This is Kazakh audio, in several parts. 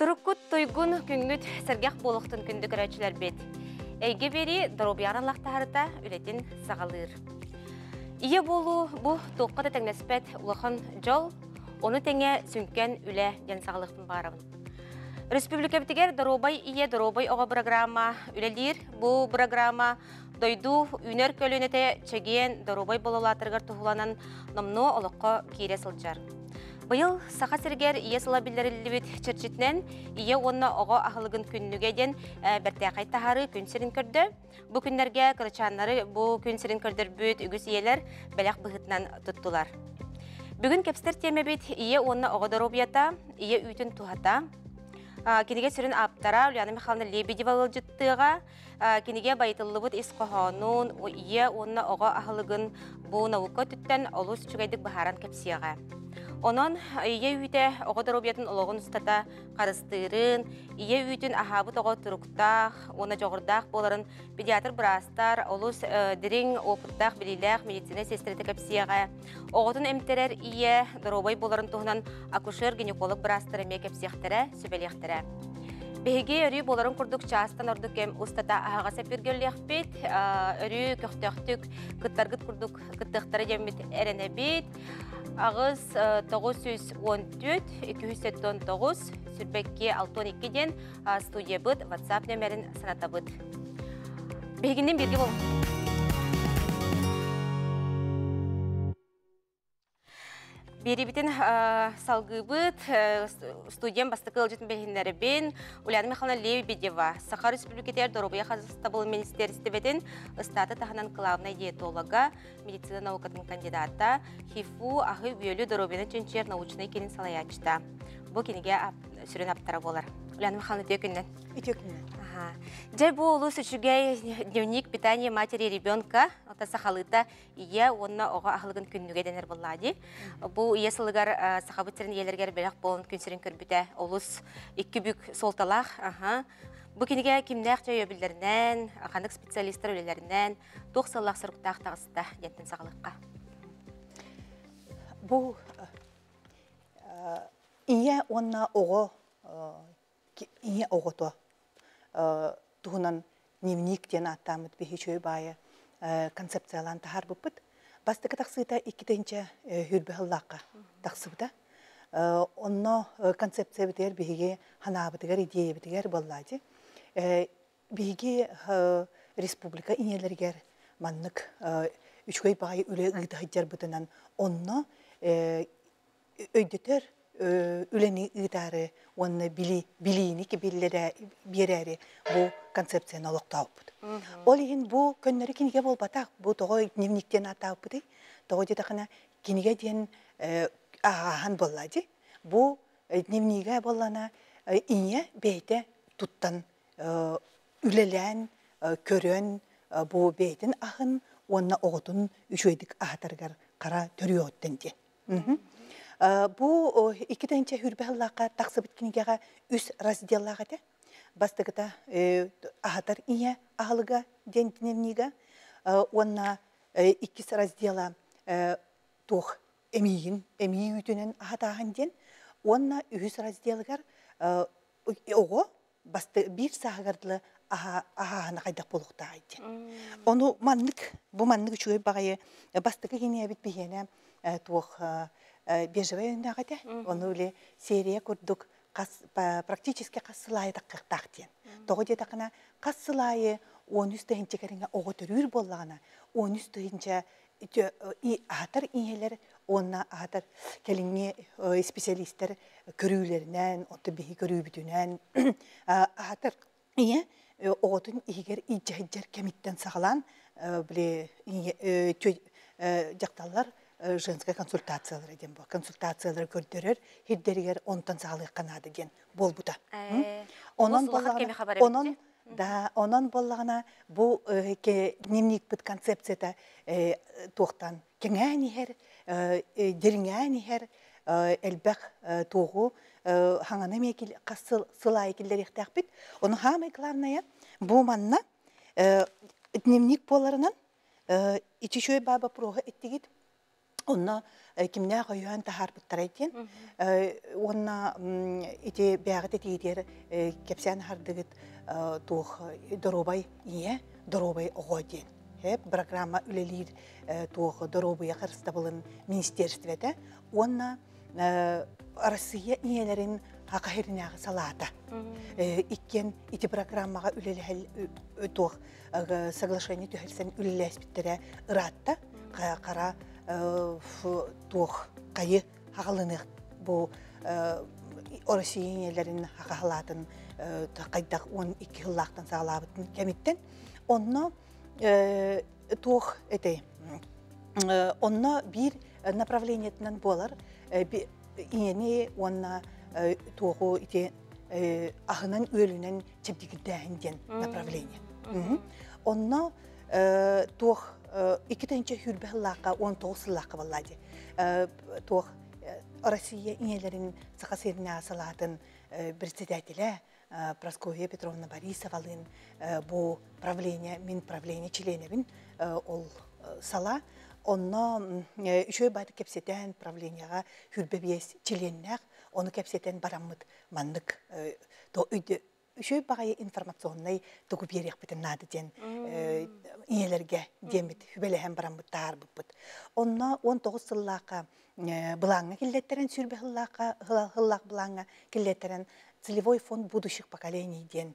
Туркут тойгун күнгүт сергех болуктун күндүк рачылар бет. Эйге бери дробьяралактарыта үлетин сагалыр. Ие болу бу токка теңнеспет улахан жол, оны теңе сүнкен үле ден сагалыктын барын. Республика битигер дробай ие дробай ого программа үлелир. Бу программа дойду үнөр көлөнөтө чеген дробай бололатыргар тухуланан номно олокко кире сылжар. Быйыл саха сергер ие сыла билдирилбит черчитнен ие онна ого ахылыгын күннүгеден бертакай тахары күн сирин көрдө. Бу күндерге кырычаннары бу күн сирин көрдөрбүт үгүс иелер белек быгытнан туттулар. Бүгүн кепстер темебит ие онна ого доробията, ие үтүн тухата. Кинеге сүрүн аптара Ульяна Михайловна Лебедева ылжыттыга, кинеге байтылыбыт искохонун ие онна ого ахылыгын бу наука түттен олус чугайдык бахаран кепсияга. Онон ие үйте оғы дұрубиятын ұлығын ұстата қарыстырын, ие үйтін ахабыт оғы тұруқтақ, оны жоғырдақ боларын педиатр бұрастар, олыс дірің опырдақ біліліғ медицина сестереті кәпсияға. Оғытын әмтерер ие дұрубай боларын тұғынан акушер-гинеколог бұрастыры ме кәпсияқтыры, сөбеліқтірі. Беге өрі боларын күрдік частан ордық әм ұстата ағаға сәпергерліғ бет, өрі көқтөқтік күттарғыт күрдік күттіқтары жембет әріне бет, ағыз 914-279 сүрбекке 612-ден студия бұд, WhatsApp нөмерін саната бұд. Бегінден берге болу. Беребитин салгыбыт студент бастыкыл житин бехиндери бен Ульяна Михайловна Лебедева Саха Республикатер Доробия Казастабыл министерстве бетин ыстаты таханан главный диетолога, медицина наукатын кандидата, хифу ахы бөлү Доробияны чөнчер научный кенин салаячта. Бу кенге сүрүн аптара болар. Ульяна Михайловна төкүннөн. Ага. Дей бу улус үчүгэй дневник питания матери и ребенка. Ота сахалыта ие онна ого ахылыгын күннүгө денер буллади. Бу ие сылыгар сахабыттарын иелергер белек болун күнсүрүн көрбүтө. Улус икки бүк солталах. Ага. Бу кинеге кимдек жайы билдеринен, акандык специалисттер үлелеринен 90 сырыктак тагыста деттин сахалыкка. Бу ие онна ого ие огото тухунан дневник тен аттамыт бехичой бае концепциялан тахар бупыт бастыка таксыта икитенче хүрбеллакка таксыбыта онно концепция битер беге ханабытыгар идея битер боллади беге республика инелергер маннык үчкөй бае үле ыдахыттар бытынан онно өйдөтөр үлені ұйдары, оны білейіні берері бұл концепцияны олықта ауыппыды. Ол ең бұл көннері кенеге бол батақ, бұл тоғы дневниктен ата ауыппыды, тоғы дедіқына кенеге дейін ағахан болады. Бұл дневниге болана ине бейді тұттан үлелен, көрін, бұл бейдің ағын, онына оғытын үшөйдік ағатарғар қара түрі өттенде. Бу икиденче хүрбеллакка таксып биткинеге үс разделлага те бастыгыта ахатар ие ахалыга дентнемниге онна икис раздела тох эмиин эмиютүнен ахатаганден онна үс разделгар ого басты бир сагырдлы аханы кайдак болукта айт. Ону маннык бу маннык чөй багае бастыгы кене бит бегене тох бежевый нагате, он уле серия курдук практически кассылай таких тахтен. Того где такна кассылай, он устойчиво керенга оготерюр боллана, он устойчиво и атар инелер, он на атар келинге специалистер көрүлернен, отбеги көрүбүтүнен, атар ие оготун игер ижжер кемиттен саглан, бле жакталар женская консультация деген бу. Консультациялар көрдөрөр, хиддергер онтан саалык канады деген бол буда. Онон боллагына бу дневник бит концепцияда токтан кеңенер, дерңенер, элбек тогу хаңана мекил касыл сылай килдер ихтак бит. Онун хамы главная бу манна дневник боларынан ичичой баба прога эттигит. онна кимнеа койуан тахар буттарайтин онна ити бягыт тиидер кепсян хардыгыт тух доробай ие доробай огодин программа үлелир тух доробай кырстабылын министерствете онна Россия иелерин акырына салата иккен ити программага үлелел тух соглашение төһелсен үлелес биттере ыратта кара тух кайы хагалынык бу Россиянелерин хакалатын кайдак 12 ыллактан сагалабытын кемиттен онно тух эте онно бир направлениетнен болар ине онна тугу ити ахынан өлүнөн чепдигиден направление онно тух икитенче хүрбеллакка 19 лакка баллади тух Россия инелерин сакасына салатын председателе Прасковья Петровна Борисовалын бу правление мин правление членебин ол сала онно үшөй бат кепсетен правленияга хүрбебес членнер оны кепсетен бараммыт мандык то үйдө үшөй багай информационный төгүп берек битен надыден иелерге демит хүбелехен бараммыт таарбыппыт онно 19 ыллакка былаңга киллеттерен сүрбе ыллакка ыллак былаңга киллеттерен целевой фонд будущих поколений ден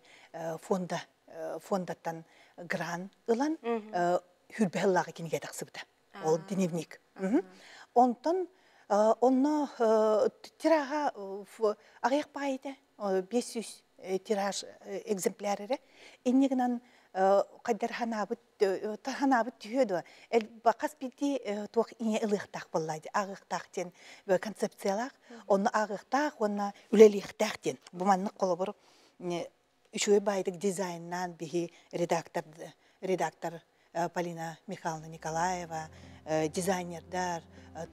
фондаттан гран ылан хүрбе ыллакка кинге таксыбыта ол дневник. Онтон онно тирага агык байда 500 тираж экземпляры. Иннигнан каддарханабыт тарханабыт түйөдө. Эл бакаспити туак ине ылыктак боллайды. Агыктактен концепциялар, онно агыктак, онно үлеликтактен. Бу манны колобор үшөй байдык дизайннан бихи редактор Полина Михайловна Николаева, дизайнердар,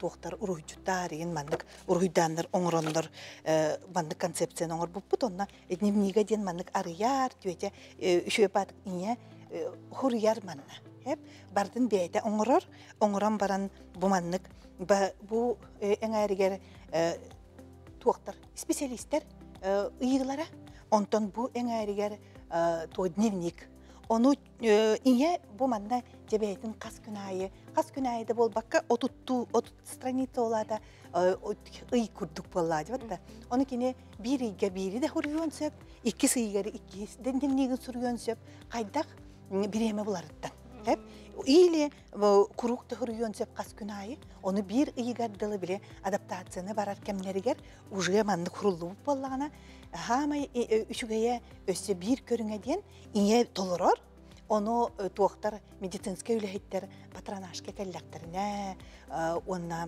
тохтар ургуйчуттар, мандык ургуйдандар, оңрондар, мандык концепцияны оңор болбут, онна дневнига ден мандык арыяр, түйете, үшөйпатык ине хурыяр манна. Бардын бейте оңорор, оңорон баран бу мандык, бу эңайригер тохтар специалисттер ыйылара, онтон бу эңайригер то дневник, Ону ине бу манда жебейтин кас күнайы да болбакка отут страница олада ый курдук боллады батта. Ону кине бирийге бири да хургөнсөп, икки сыйгары икки дендемнегин сүргөнсөп, кайдак биреме буларыттан. Деп, или курукты хургөнсөп кас күнайы, ону бир ыйгардылы биле адаптацияны барар кемнергер уже манды курулуп боллагана Хамай үшігейе өсі бір көріңеден ине толырыр, оны туақтар медицинске үлігеттер патронашке кәліліктеріне, оны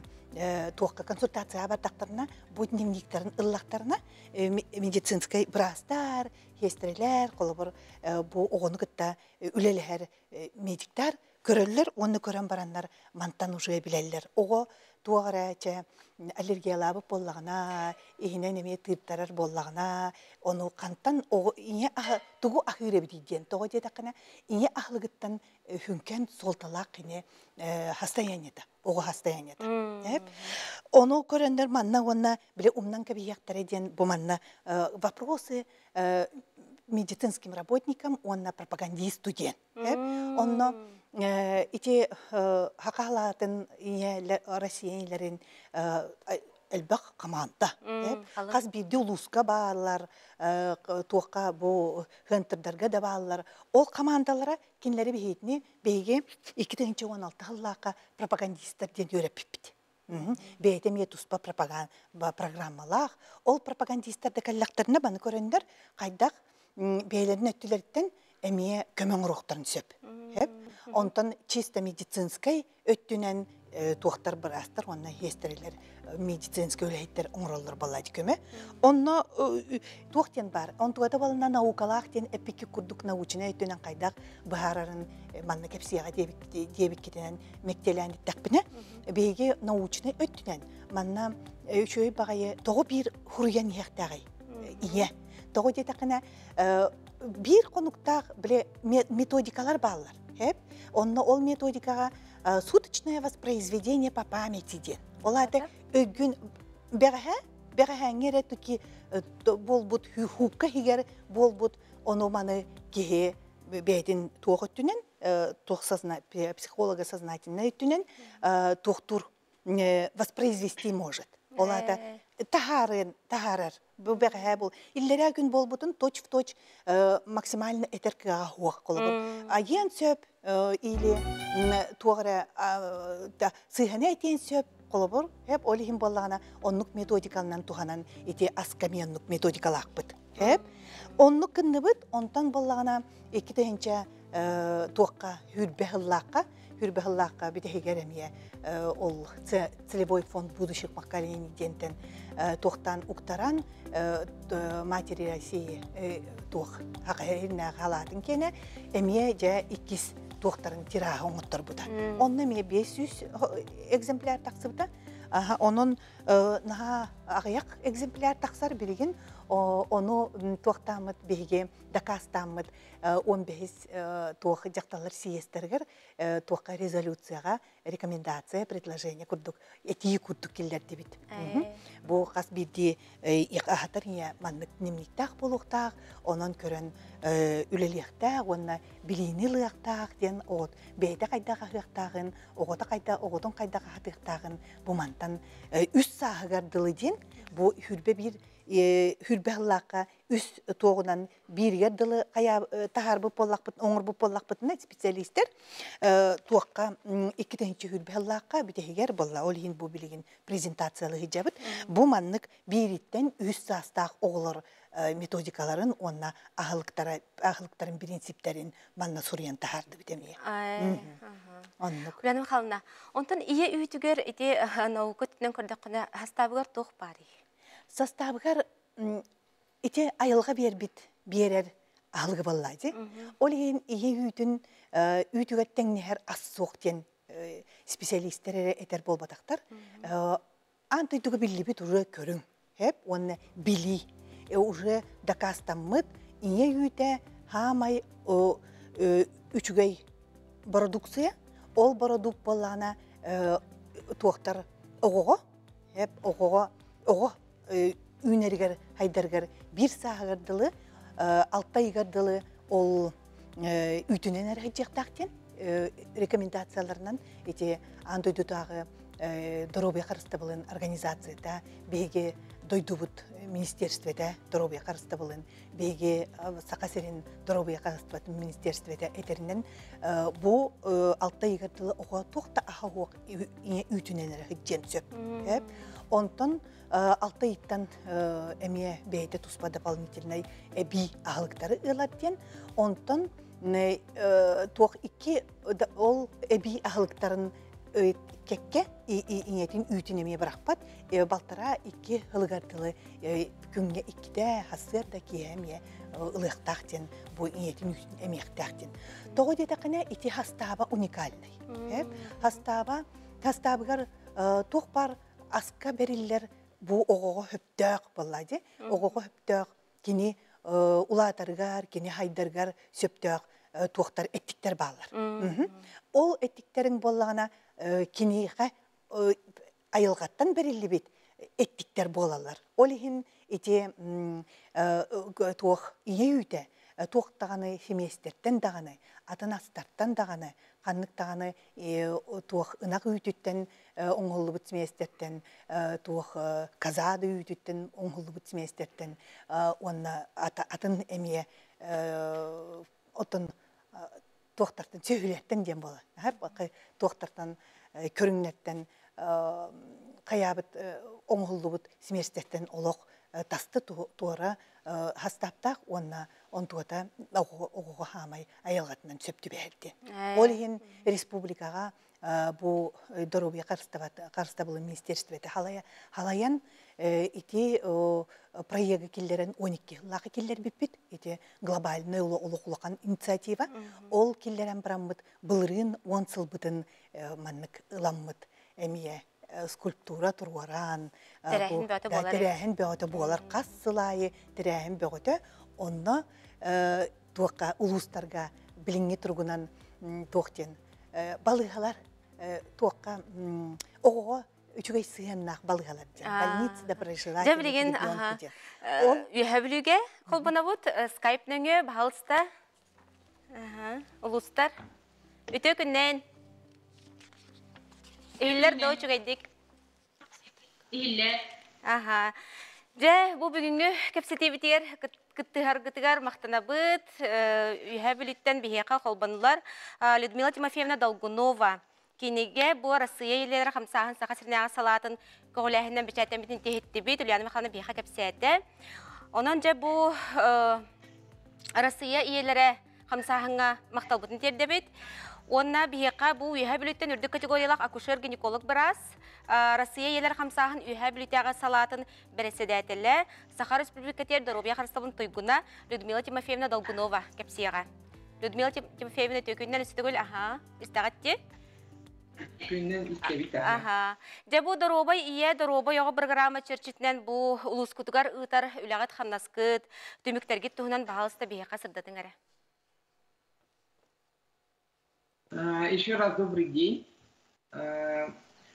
туаққа консультация абардақтарына, бұл дневниктерін ұллақтарына медицинске бұрастар, хестерелер, қолыбыр бұл оғыны күтті үлелігер медиктар көрілілер, оны көрін баранлар манттан ұжығы білелілер. Оғы туағыра әчі аллергиялабы боллағына, егіне неме тыптарар боллағына, оны қанттан тұғы ақыры бейден, тұғы дедақына, ине ақылығыттан хүнкен солталақ ине хастаянеді, оғы хастаянеді. Оны көрендер манна, оны біле умнан кәбияқтар еден, бұ манна вопросы медицинским работникам, оны пропагандисту ден. Оны ити хакалатын россиянлерин элбак команда каз бирде улуска баалар туакка бу хентердерге да баалар ол командалара кинлери бейитни бейге 2-16 ыллакка пропагандисттерден үйрөппит бейте метуспа пропаганда программалар ол пропагандисттерде каллактерне баны көрөндөр кайдак бейлерин өттүлөрдөн эмие көмөң уруктарын сөп Онтан чисто медицинской өттүнен туақтар бұрастыр, онна хестерелер медицинске өлейттер оңроллар болады көме. Онна туақтен бар, он туғада балына наукалақтен әппекі күрдік научына өттүнен қайдақ бұхарарын манна кепсияға дебік кетенен мектеләнді тәкпіне, бейге научына өттүнен манна үшөй бағайы тоғы бір хұрыян ехтағай, ие. Тоғы детақына бір қонуқтақ методикалар бағалар. Онна ол методикаға суточное воспроизведение по памяти ден. Оларда gün berhengere tuki bolbut hukka higer bolbut onomane kihe бедин тугыттүнен тохсасына психолога сознательно түнен тохтур воспроизвести может. Оларда тахарар бу бере бул иллеря күн болбутун точ в точ максимально этеркага хуак колобун. Аен сөп или тугра да сыгана тен сөп колобур хеп олихим боллагана оннук методикалынан туханан ити аскаменнук методикалак бит. Хеп оннук кынны бит онтан боллагана эки тенче туакка хүрбехлакка Хурбахаллака, бидехигеремия, ол целевой фонд будущих поколений дентен, тохтан уктаран, матери России, тох, хакерина халатын кене, эмия же икис тохтарын тирага оңоттор буда. Онна мия 500 экземпляр таксыбыта, онон нага агаяк экземпляр таксар билген, ону тохтамыт беге дакастамыт 15 тох жакталар сиестергер тохка резолюцияга рекомендация предложение курдук эти курдук келдер дебит. Бу кас бирди ахатария маннык немниктак болуктак онон көрөн үлелектак онна билинилектак ден от бейде кайдага хактагын огота кайда оготон кайдага хактагын бу мантан үс сагар дилидин бу хүрбе бир Хурбеллака, үс тогунан бирге дылы кая тахарбы поллакпыт, оңорбы поллакпытына специалисттер туакка 2-нче хурбеллака битегер болла, ол хин бу билеген презентациялыгы жабыт. Бу маннык бириттен үс састак оглор методикаларын онна ахылыктарын принциптерин манна сурыян тахарды битеме. Оннук. Уланым халына, онтан ие үйтүгөр ити наукуттен көрдөккүнө хастабыгар тук бары. Составгар эти айылга бербит берер алгы баллады. Ол ен үйдүн үйдүгөттен нехер ассоктен специалисттер этер болбатактар. Анты үйдүгө билибит уже көрүн. Хеп, онны били. Уже дакастаммыт, ие үйдө хамай үчүгөй продукция. Ол продукт боллана туактар ого. Хеп, ого. Үнергер, хайдергер, бир сағырдылы, алтайгардылы ол үйтінен әрхайджақтақтен рекомендацияларынан әте андойдудағы доробе қарыстабылын организацияда, беге дойдубут министерстведе доробе қарыстабылын, беге сақасерин доробе қарыстабылын министерстведе әтерінен бұ алтайгардылы оға тоқта ағауық үйтінен әрхайджен сөп. Онтон алтайыттан әме бәйді тұспа дополнительнай әбей ағылықтары ұйладден, онтон тоқ ике ол әбей ағылықтарын кәкке инетін үйтін әме бірақпат, балтара ике ұлғардылы күнге икеде қасырда кеме ұлықтақтен, бұ инетін үйтін әме ұқтақтен. Тоғы дедіқіне ите хастаба уникалынай. Хастабығар тоқ бар аска бериллер бу ого хөптөк боллади. Ого хөптөк кини улатаргар, кини хайдаргар сөптөк туактар эттиктер баллар. Ол эттиктерин боллагана кини айылгаттан берилли бит эттиктер болалар. Ол хин эти туак ийүүтө туактаганы семестерден даганы, атанастардан даганы, қанықтағаны туық ұнақ үйдеттен оңғылы бұтсместерттен, туық қазады үйдеттен оңғылы бұтсместерттен, онына атын әме туақтартын сөйлеттен дем болы. Туақтартын көріңнеттен қаябыт оңғылы бұтсместерттен олық тасты туыры хастаптақ, онына онтуата оғуға хамай айылғатынан сөпті бәлді. Ол ең республикаға бұ дорубе қарыстабылы министерстветі халаян ете проегі келдерін 12 лағы келдер біппет, ете глобальны ұлы-ұлы-ұлыған инициатива. Ол келдерін бұраммыд бұлырын 10 сыл бұтын маннық ұламмыд әмия скульптура тұруаран. Тірәхін бәуті болар қас сылайы, тірәхін бәуті онна туаққа, ұлыстарға біліңе тұрғынан тоқтен балығалар توقع أوه وتجيسيها مناخ بالغلط يعني بنيت دبرجلات جبلين أها يهبلوجة خلبنا بود سكايب نجوا بهالستا أها ولستر وتجكنن إيلر ده تجديك إيلر أها جه بو بيجنو كبستي بتير كتهر كتجار مختنبت يهبلتن بهيقة خلبنلر لدميلا تيمافينا دالجنوفا كنيجة بو رصية اللي رقم ساعة ساعة صلاة كلها هنا بتشتم بتنتهي التبيت اللي أنا مخلنا بيها كبساتة، أنا جابوا رصية اللي راه خمسة هنا مختلط بتنتهي التبيت، ونا بيها قابو يهبلوا تنور دكتور تقولي لك أكشر جنيكولوج براس رصية اللي رقم ساعة يهبلوا تاع صلاة برسدات الله سخرت بكتير دروبيا خرجت من طيقنا لدميلا تيمافينا دالجنوفا كبسيرة لدميلا تيمافينا تقولنا نستقول أها استغتي Ага. Дебу дорога ие дорога я программа черчитнен бу улускутгар утар улагат хамнаскет тумиктергит тухнан бахалста биека срдатенгара. Еще раз добрый день.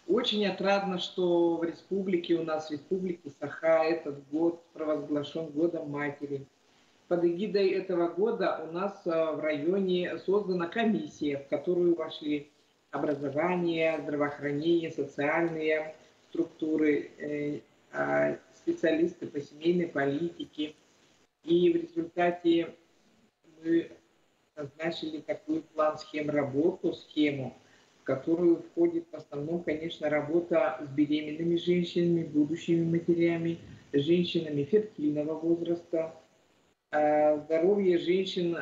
Очень отрадно, что в республике у нас в республике Саха этот год провозглашен годом матери. Под эгидой этого года у нас в районе создана комиссия, в которую вошли образование, здравоохранение, социальные структуры, специалисты по семейной политике. И в результате мы назначили такой план схему, в которую входит в основном, конечно, работа с беременными женщинами, будущими матерями, женщинами фертильного возраста, здоровье женщин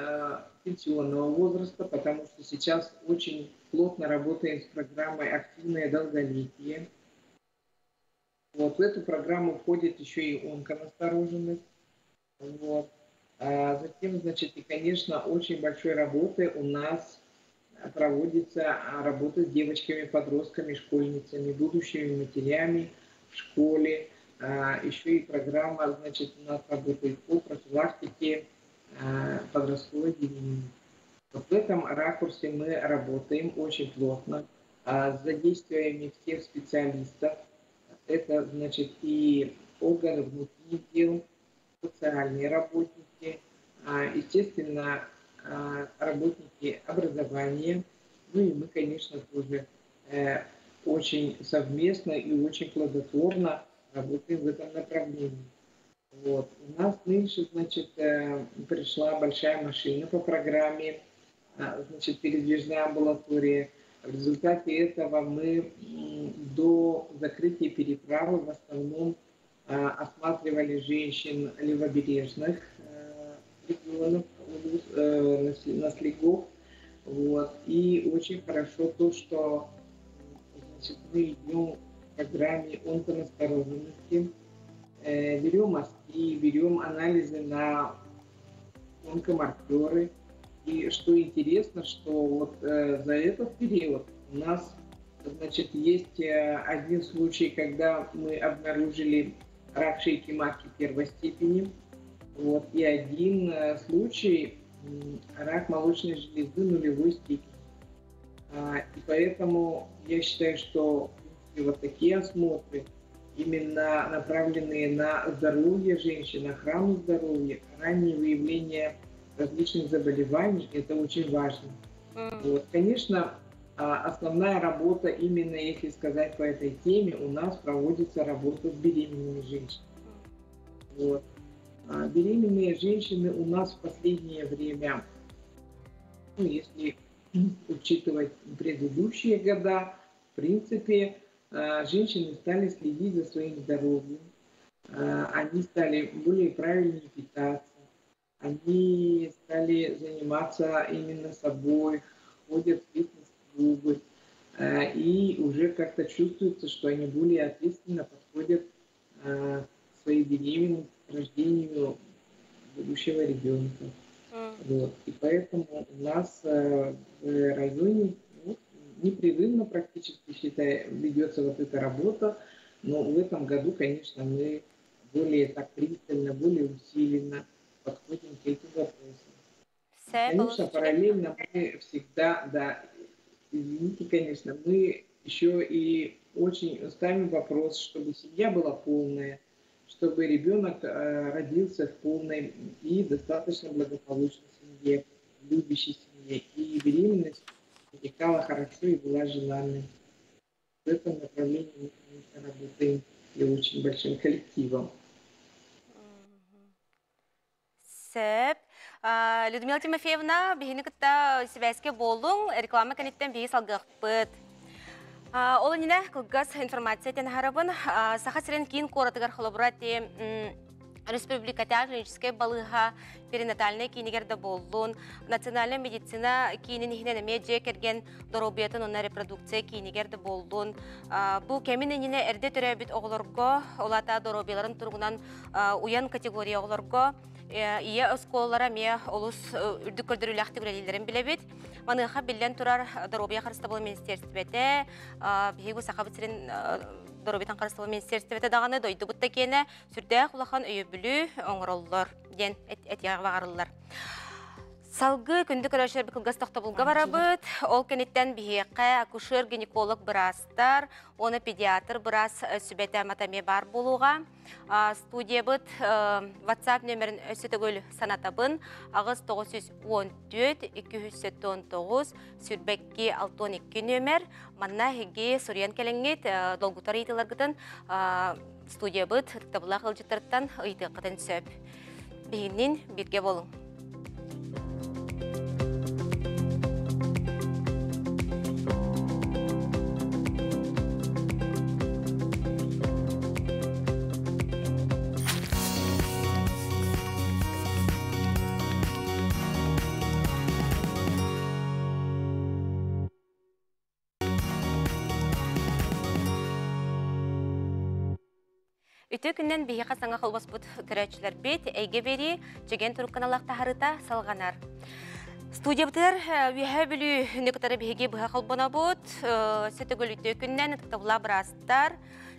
пенсионного возраста, потому что сейчас очень плотно работаем с программой «Активное долголетие». Вот, в эту программу входит еще и онконастороженность. Вот. А затем, значит, и, конечно, очень большой работы у нас проводится работа с девочками, подростками, школьницами, будущими матерями в школе. А еще и программа, значит, у нас работает по профилактике подростковой беременности. В этом ракурсе мы работаем очень плотно с задействием всех специалистов. Это, значит, и органы внутренних дел, социальные работники, естественно, работники образования. Ну и мы, конечно, тоже очень совместно и очень плодотворно работаем в этом направлении. Вот. У нас нынче, значит, пришла большая машина по программе, значит, передвижная амбулатория. В результате этого мы до закрытия переправы в основном осматривали женщин левобережных регионов, наслегов. Вот. И очень хорошо то, что, значит, мы идем в программе онконастороженности, берем мазки, берем анализы на онкомаркеры. И что интересно, что вот за этот период у нас, значит, есть один случай, когда мы обнаружили рак шейки матки первой степени, вот, и один случай рак молочной железы нулевой степени. И поэтому я считаю, что вот такие осмотры, именно направленные на здоровье женщин, охрану здоровья, раннее выявление различных заболеваний, это очень важно. Вот. Конечно, основная работа, именно если сказать по этой теме, у нас проводится работа с беременными женщинами. Вот. Беременные женщины у нас в последнее время, ну, если учитывать предыдущие года, в принципе, женщины стали следить за своим здоровьем, они стали более правильно питаться, они стали заниматься именно собой, ходят в фитнес-клубы, и уже как-то чувствуется, что они более ответственно подходят к своей беременности, к рождению будущего ребенка. Вот. И поэтому у нас в районе непрерывно практически, считай, ведется вот эта работа, но в этом году, конечно, мы более так пристально, более усиленно подходим к этим вопросам. Конечно, параллельно мы всегда, да, извините, конечно, мы еще и очень ставим вопрос, чтобы семья была полная, чтобы ребенок родился в полной и достаточно благополучной семье, любящей семье. И беременность протекала хорошо и была желанной. В этом направлении мы, конечно, работаем и очень большим коллективом. Людмила Тимофеевна, бегинекта сибайске болдуң, реклама кенеттен беги салгыппыт. Ол ине кылгас информация тен харабын, саха сирен кин коратыгар холобурати республика клинической балыга перинатальный кинигерде болдун, национальная медицина кинин хинеме же керген доробиятын онна репродукция кинигерде болдун. Бу кемин ине эрде төрөбүт оглорго, олата доробияларын тургунан уян категория оглорго ия осколлара ме олус үрдүкөрдүрүлакты билелерин билебит. Маныга билен турар доробия карыстабыл министрлигите, бегу сахабытрин доробитан карыстабыл министрлигите даганы дойдубутта кене сүрдө кулакан өйөбүлү оңроллор ден этияга багарылар. Салгы күндүк көрөшөр бик гастакта булга барабыт. Ол кенеттен бихекке акушер гинеколог брастар, оны педиатр брас сүбөтө матаме бар болууга. Студия быт WhatsApp номерин өсөтөгөл санатабын агыз 914-279 сүрбекки 62 номер. Манна хиги сурен келеңет долгутар ыйтыларгытын студия быт табыла кылжыттырттан ыйты кытын сөп. Бигинин бирге болуң. Үтөкүннен бейеқа саңа қылбас бұд түрәтшілер бет, әйге бері, жүген түрік каналақта харыта салғанар. Студия бұтыр, бейе білі нүктары бейге бұға қылбана бұд, сөтігіл үтөкүннен ұтықтабыла бұрастар.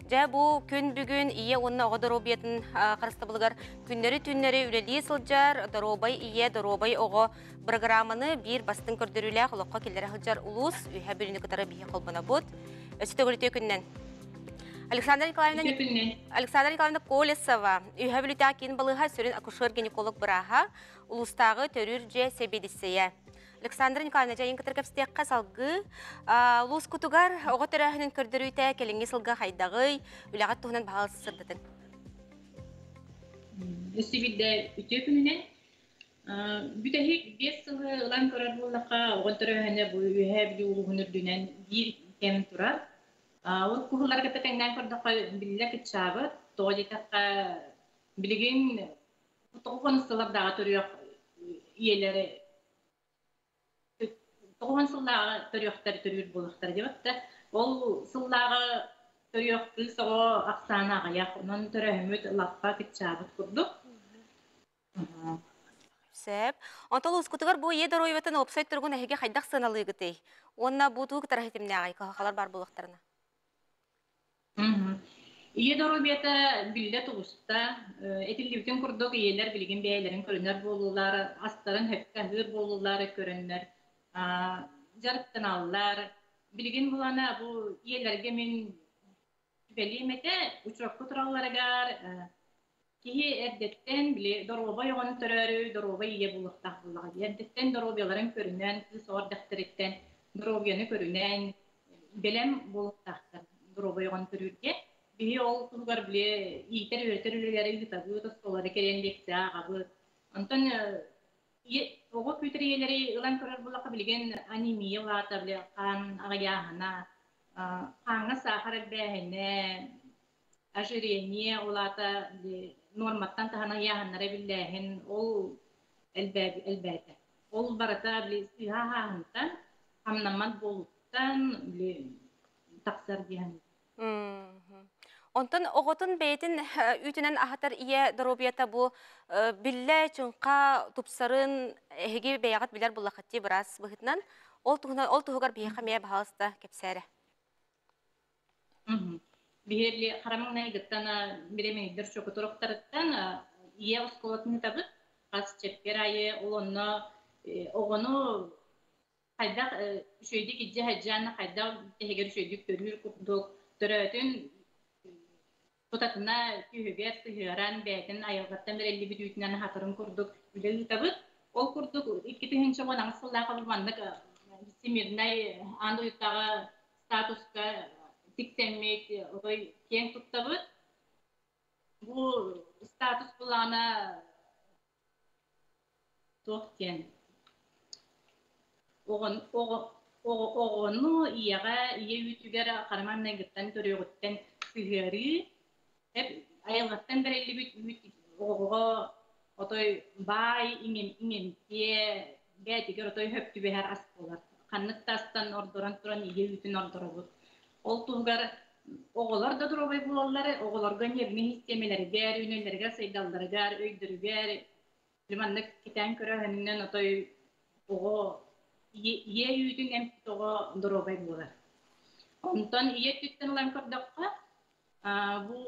Жа бұл күн бүгін, ие оның оғы доробиятын қарыстабылығар күннері-түннері үлелі сылжар, доробай ие, доробай оғы программаны бір бастың көрдірілі құлыққа келдері қылжар ұлыс, бейе білі нүктары бейе қылбана бұд. Сөтігіл үтөкүннен. Александра Николаевна Колесова, үйәбіліте кейін балыға сөрін акушер-гинеколог бұраға, ұлыстағы төрір жия себедісіе. Александра Николаевна, жайын кітір кәпістеққа салғы, ұлыс күтігар оғы түрәхінің көрдірі үйті келінге сылға қайдағы үләғат тұғынан бағалысы сырдатын. Үстебілді үте күнінен, бүтәхек 5 сылы ұлан көрір болдаққа оғы түрәхіні бұл үй Ол күхіллар көптіңнен көрдіққа білілі кетшабы, тоғыз етіққа білген тұғынсылардағы түрек иелері, тұғынсылдағы түректер түрек болықтар дебіпті. Ол сылдағы түрек тіл соғы ақсанаға, яқынан түрек үміт лаппа кетшабы тұрдық. Антол ұскутығыр бұл едір ойветін опсайт тұрғын әйге қайдақ саналы үгітей. Онына бұл тұғы күтір әйтіміне ағай қағалар бар болықтарына. Иедоробията биле тугуста, этилдивтен курдук иелер билген бәйләрен көрүнөр болулар, астарын хәпкәһүр болулар көрүннәр. Жарыттан аллар, билген булана бу иелерге мен белемете учракку туралларыгар, кие эрдеттен биле дорба ягын төрөрү, дорба ие булыкта буллага. Эрдеттен дорбаларын көрүннән, сор дәфтереттен дорбаны көрүннән белем булыкта дорба ягын төрөргә. Бие ол тұлғар біле, иетер-өретер-өлері үлітабы, тұстолары керендекті ағабы. Антон, оғы көйтір елері ұлан көрір болаққа білген анемия лата біле, қан ағаяғына, қаңы сахар бәхіне, әжірене олата норматтан тағана яғынлары білдәғін ол әлбәді. Ол барата біле, сұйға ағынтан, қамнамат болуттан біле, тақсар дейін. Онтон оғытын бәйтін үйтінен ағатар ие доробията бұл білі чүнқа тұпсарын әйге бәйағат білер бұл лақытте біраз бұғытынан. Ол тұғығар бейіға мәе бағалысты кепсәрі. Бейерлі қарамыңна егіттана беремейдер шоқы тұрықтарыттан ие ұсколатын табыт. Қас чеппер айы олонны оғыну Haydaq şöydik icə həccanı haydaq hegər şöydik görür doktoratın tutatına hübiyət hüran bətin ayaqdan bir 50 bütünən hatırın qurduk biləy təbət o qurduk iki təhəncə olan sallaq qalmanlıq simirnay anduytağı statuska tiktenmək və kən tuttabı bu status planı toxtən Оғыну иеға үйетігер қармамнан күттен көрегіттен күгері айылғаттан бір әлі бүт оғыға отой бай именке бәтігер отой хөпті бәр ас болар. Қаннық тастан ордыран тұран иге үтін ордыры бұд. Ол тұғығар оғылар да дұрабай болалары, оғыларға небіне хистемелер бәр, үнелерге сайдалдары бәр, өйдірі бәр. Лиманнық кетен көрі әнінен отой оғы Ие үйдің әмпітоға дұрабай болар. Онтан ие түттен ұлан көрдіққа, бұл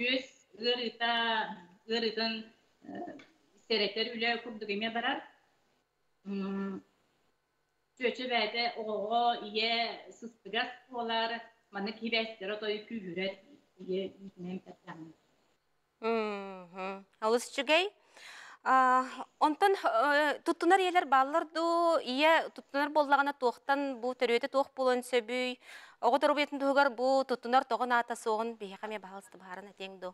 төз ғырытын сәреттер үлі көрдігіме барар. Сөйті бәді оғыға ие сұстығас болар, маңы кейбәстері той күйгірет ие үйдің әмпіттіғаны. Алыс жүгей? Онтан тұттынар елер балырды, ие тұттынар болдағына тоқтан бұл түрөйті тоқ болын сөбүй, оғы тұрып етін тұғығар бұл тұттынар тоғын атасы оғын бейхаме бағалысты бағарын әтеңді.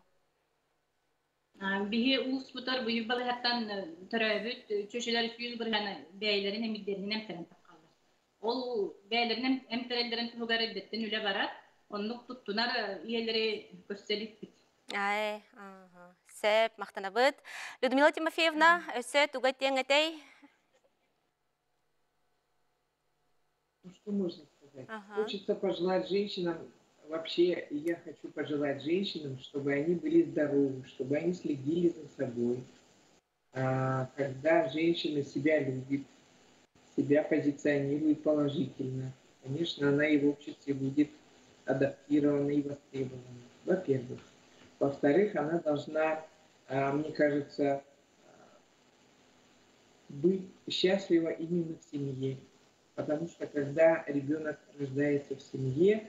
Бейхе ұлыс бұтар бұйы балығаттан түрөйбіт, чөшелер сүйіз бірғаны бәйлерін әміддерінен әмтерін таққалар. Ол бәйлерін әмтерелдерін тұғығар әдеттен үлі барар, онық тұттынар Сәп, мақтана бұд. Людмила Тимофеевна, өсі түгеттен әтей. Что можно сказать? Хочется пожелать женщинам, вообще я хочу пожелать женщинам, чтобы они были здоровы, чтобы они следили за собой. Когда женщина себя любит, себя позиционирует положительно, конечно, она и в обществе будет адаптирована и востребована, во-первых. Во-вторых, она должна, мне кажется, быть счастлива именно в семье. Потому что когда ребенок рождается в семье,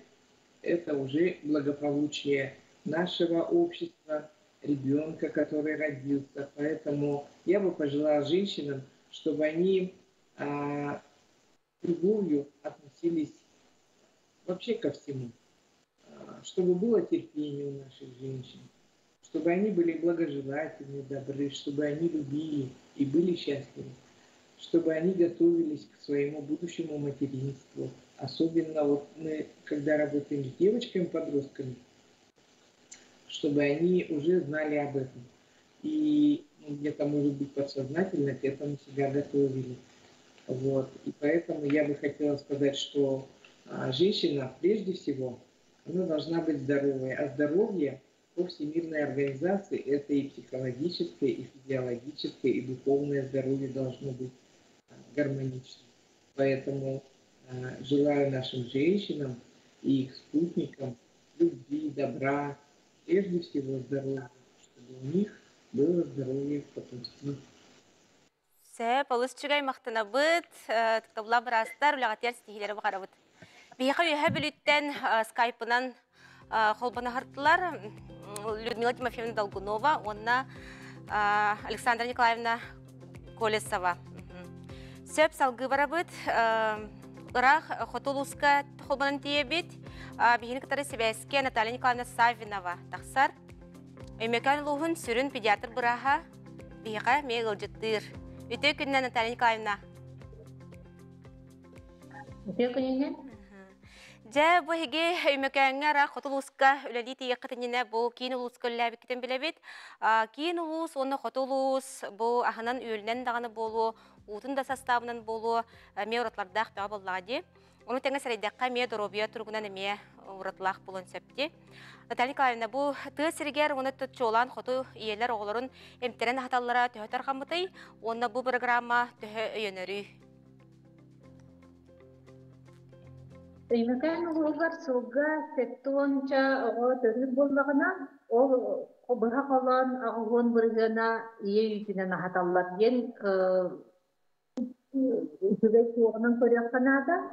это уже благополучие нашего общества, ребенка, который родился. Поэтому я бы пожелала женщинам, чтобы они с любовью относились вообще ко всему. Чтобы было терпение у наших женщин, чтобы они были благожелательны, добры, чтобы они любили и были счастливы, чтобы они готовились к своему будущему материнству. Особенно вот мы, когда работаем с девочками-подростками, чтобы они уже знали об этом. И где-то, может быть, подсознательно к этому себя готовили. Вот. И поэтому я бы хотела сказать, что женщина прежде всего... Она должна быть здоровой. А здоровье по Всемирной организации – это и психологическое, и физиологическое, и духовное здоровье должно быть гармоничным. Поэтому желаю нашим женщинам и их спутникам любви, добра, прежде всего здоровья, чтобы у них было здоровье в потомстве. Все, получай махтанабыт, ткабла брастар, улягатер стихилер бухарабыт. Бейхе үйәбіліттен скайпынан қолбана қартылар Людмила Тимофеевна Долгунова, онына Александра Николаевна Колесова. Сөп салғы бара бұд, ұрақ қотолуска қолбанын тие бет, бейхені кітары себәске Наталья Николаевна Савинова тақсар. Өмекән ұлығын сүрін педиатр бұраға, бейхе мегіл жеттір. Өте күнінен Наталья Николаевна. Өте күнінен? Жа бұхеге өмекәңер құтылысқа үләлейті еқтініне бұл кейін ұлысқа үләбі кетін біләбет. Кейін ұлыс, оны құтылыс, бұл ағынан үйлінен дағаны болу, ұтын да састабынан болу, ме ұратлардақ баға болады. Оны тәңі сәрейдәққа ме дұробия тұрғынан ме ұратлақ болын сөпте. Наталья Николаевна, бұл тұғы сіргер оны тұтшы олан құты иелер оғыларын әмтерен ақталлара түхі тарқамытай, оны бұл программа түхі өйенірі. Өймекән ұлғар сұлға сәттуынша ұға түріп болмағына, ол бұға қалан ағығын бұрғына ие үйтінен ағаталар. Ен güveçli onun koruyakanada,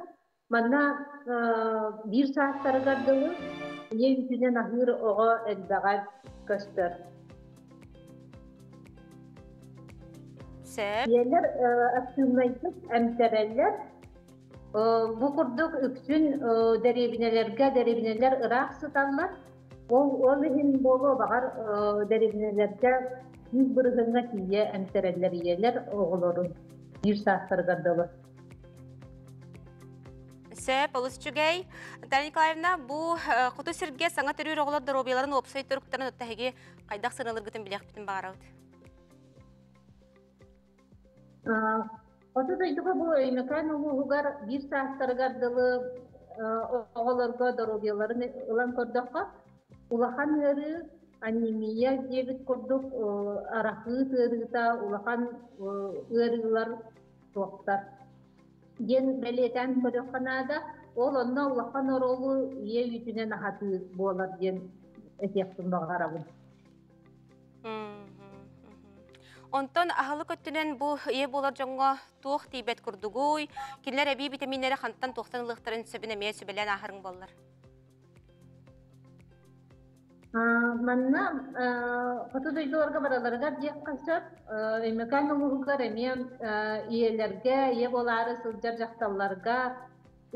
mana bir saat tarıgadılı, yevcüne nahir oğa edbagat kastır. Yerler aktümleyip emtereller, bu kurduk üksün derebinelerge derebineler ıraq sıtanlar, o lihin bolu bağar derebinelerge yüz bırgınla kiye emtereller yerler oğulurun. Bir saat tarıgadılı. Полусчугей, Наталья Николаевна, бу куту сирге саңа терюр оғылар даробияларын опсайт түріктарына өттәхеге қайдақ сырналыргытын білеқпетін бағарауд. Куту тұйдығы бұл өмекан ұғығығар бір сақтарғардылы оғыларға даробияларын ұлан көрдіққа, ұлақан әрі анемия дебет көрдік, арақы тұрғыта, ұлақан өрігілар тоқтар. Ген бәлетен көріққанада, ол онна ұлаққан оролу ие үйтінен ағаты болар ген әтектің бағарауын. Онтан ағылық өттінен бұл ие болар жаңға тоқ тейбет күрдігой, келер әбей витаминері қанттан тоқтан ұлықтарын сөбіне мей сөбелен ағырың болар. Манна, қатудайды орға бараларға дек қасып, өмекан ұлығығар әмен иелерге, ие болары сылдар жақталарға,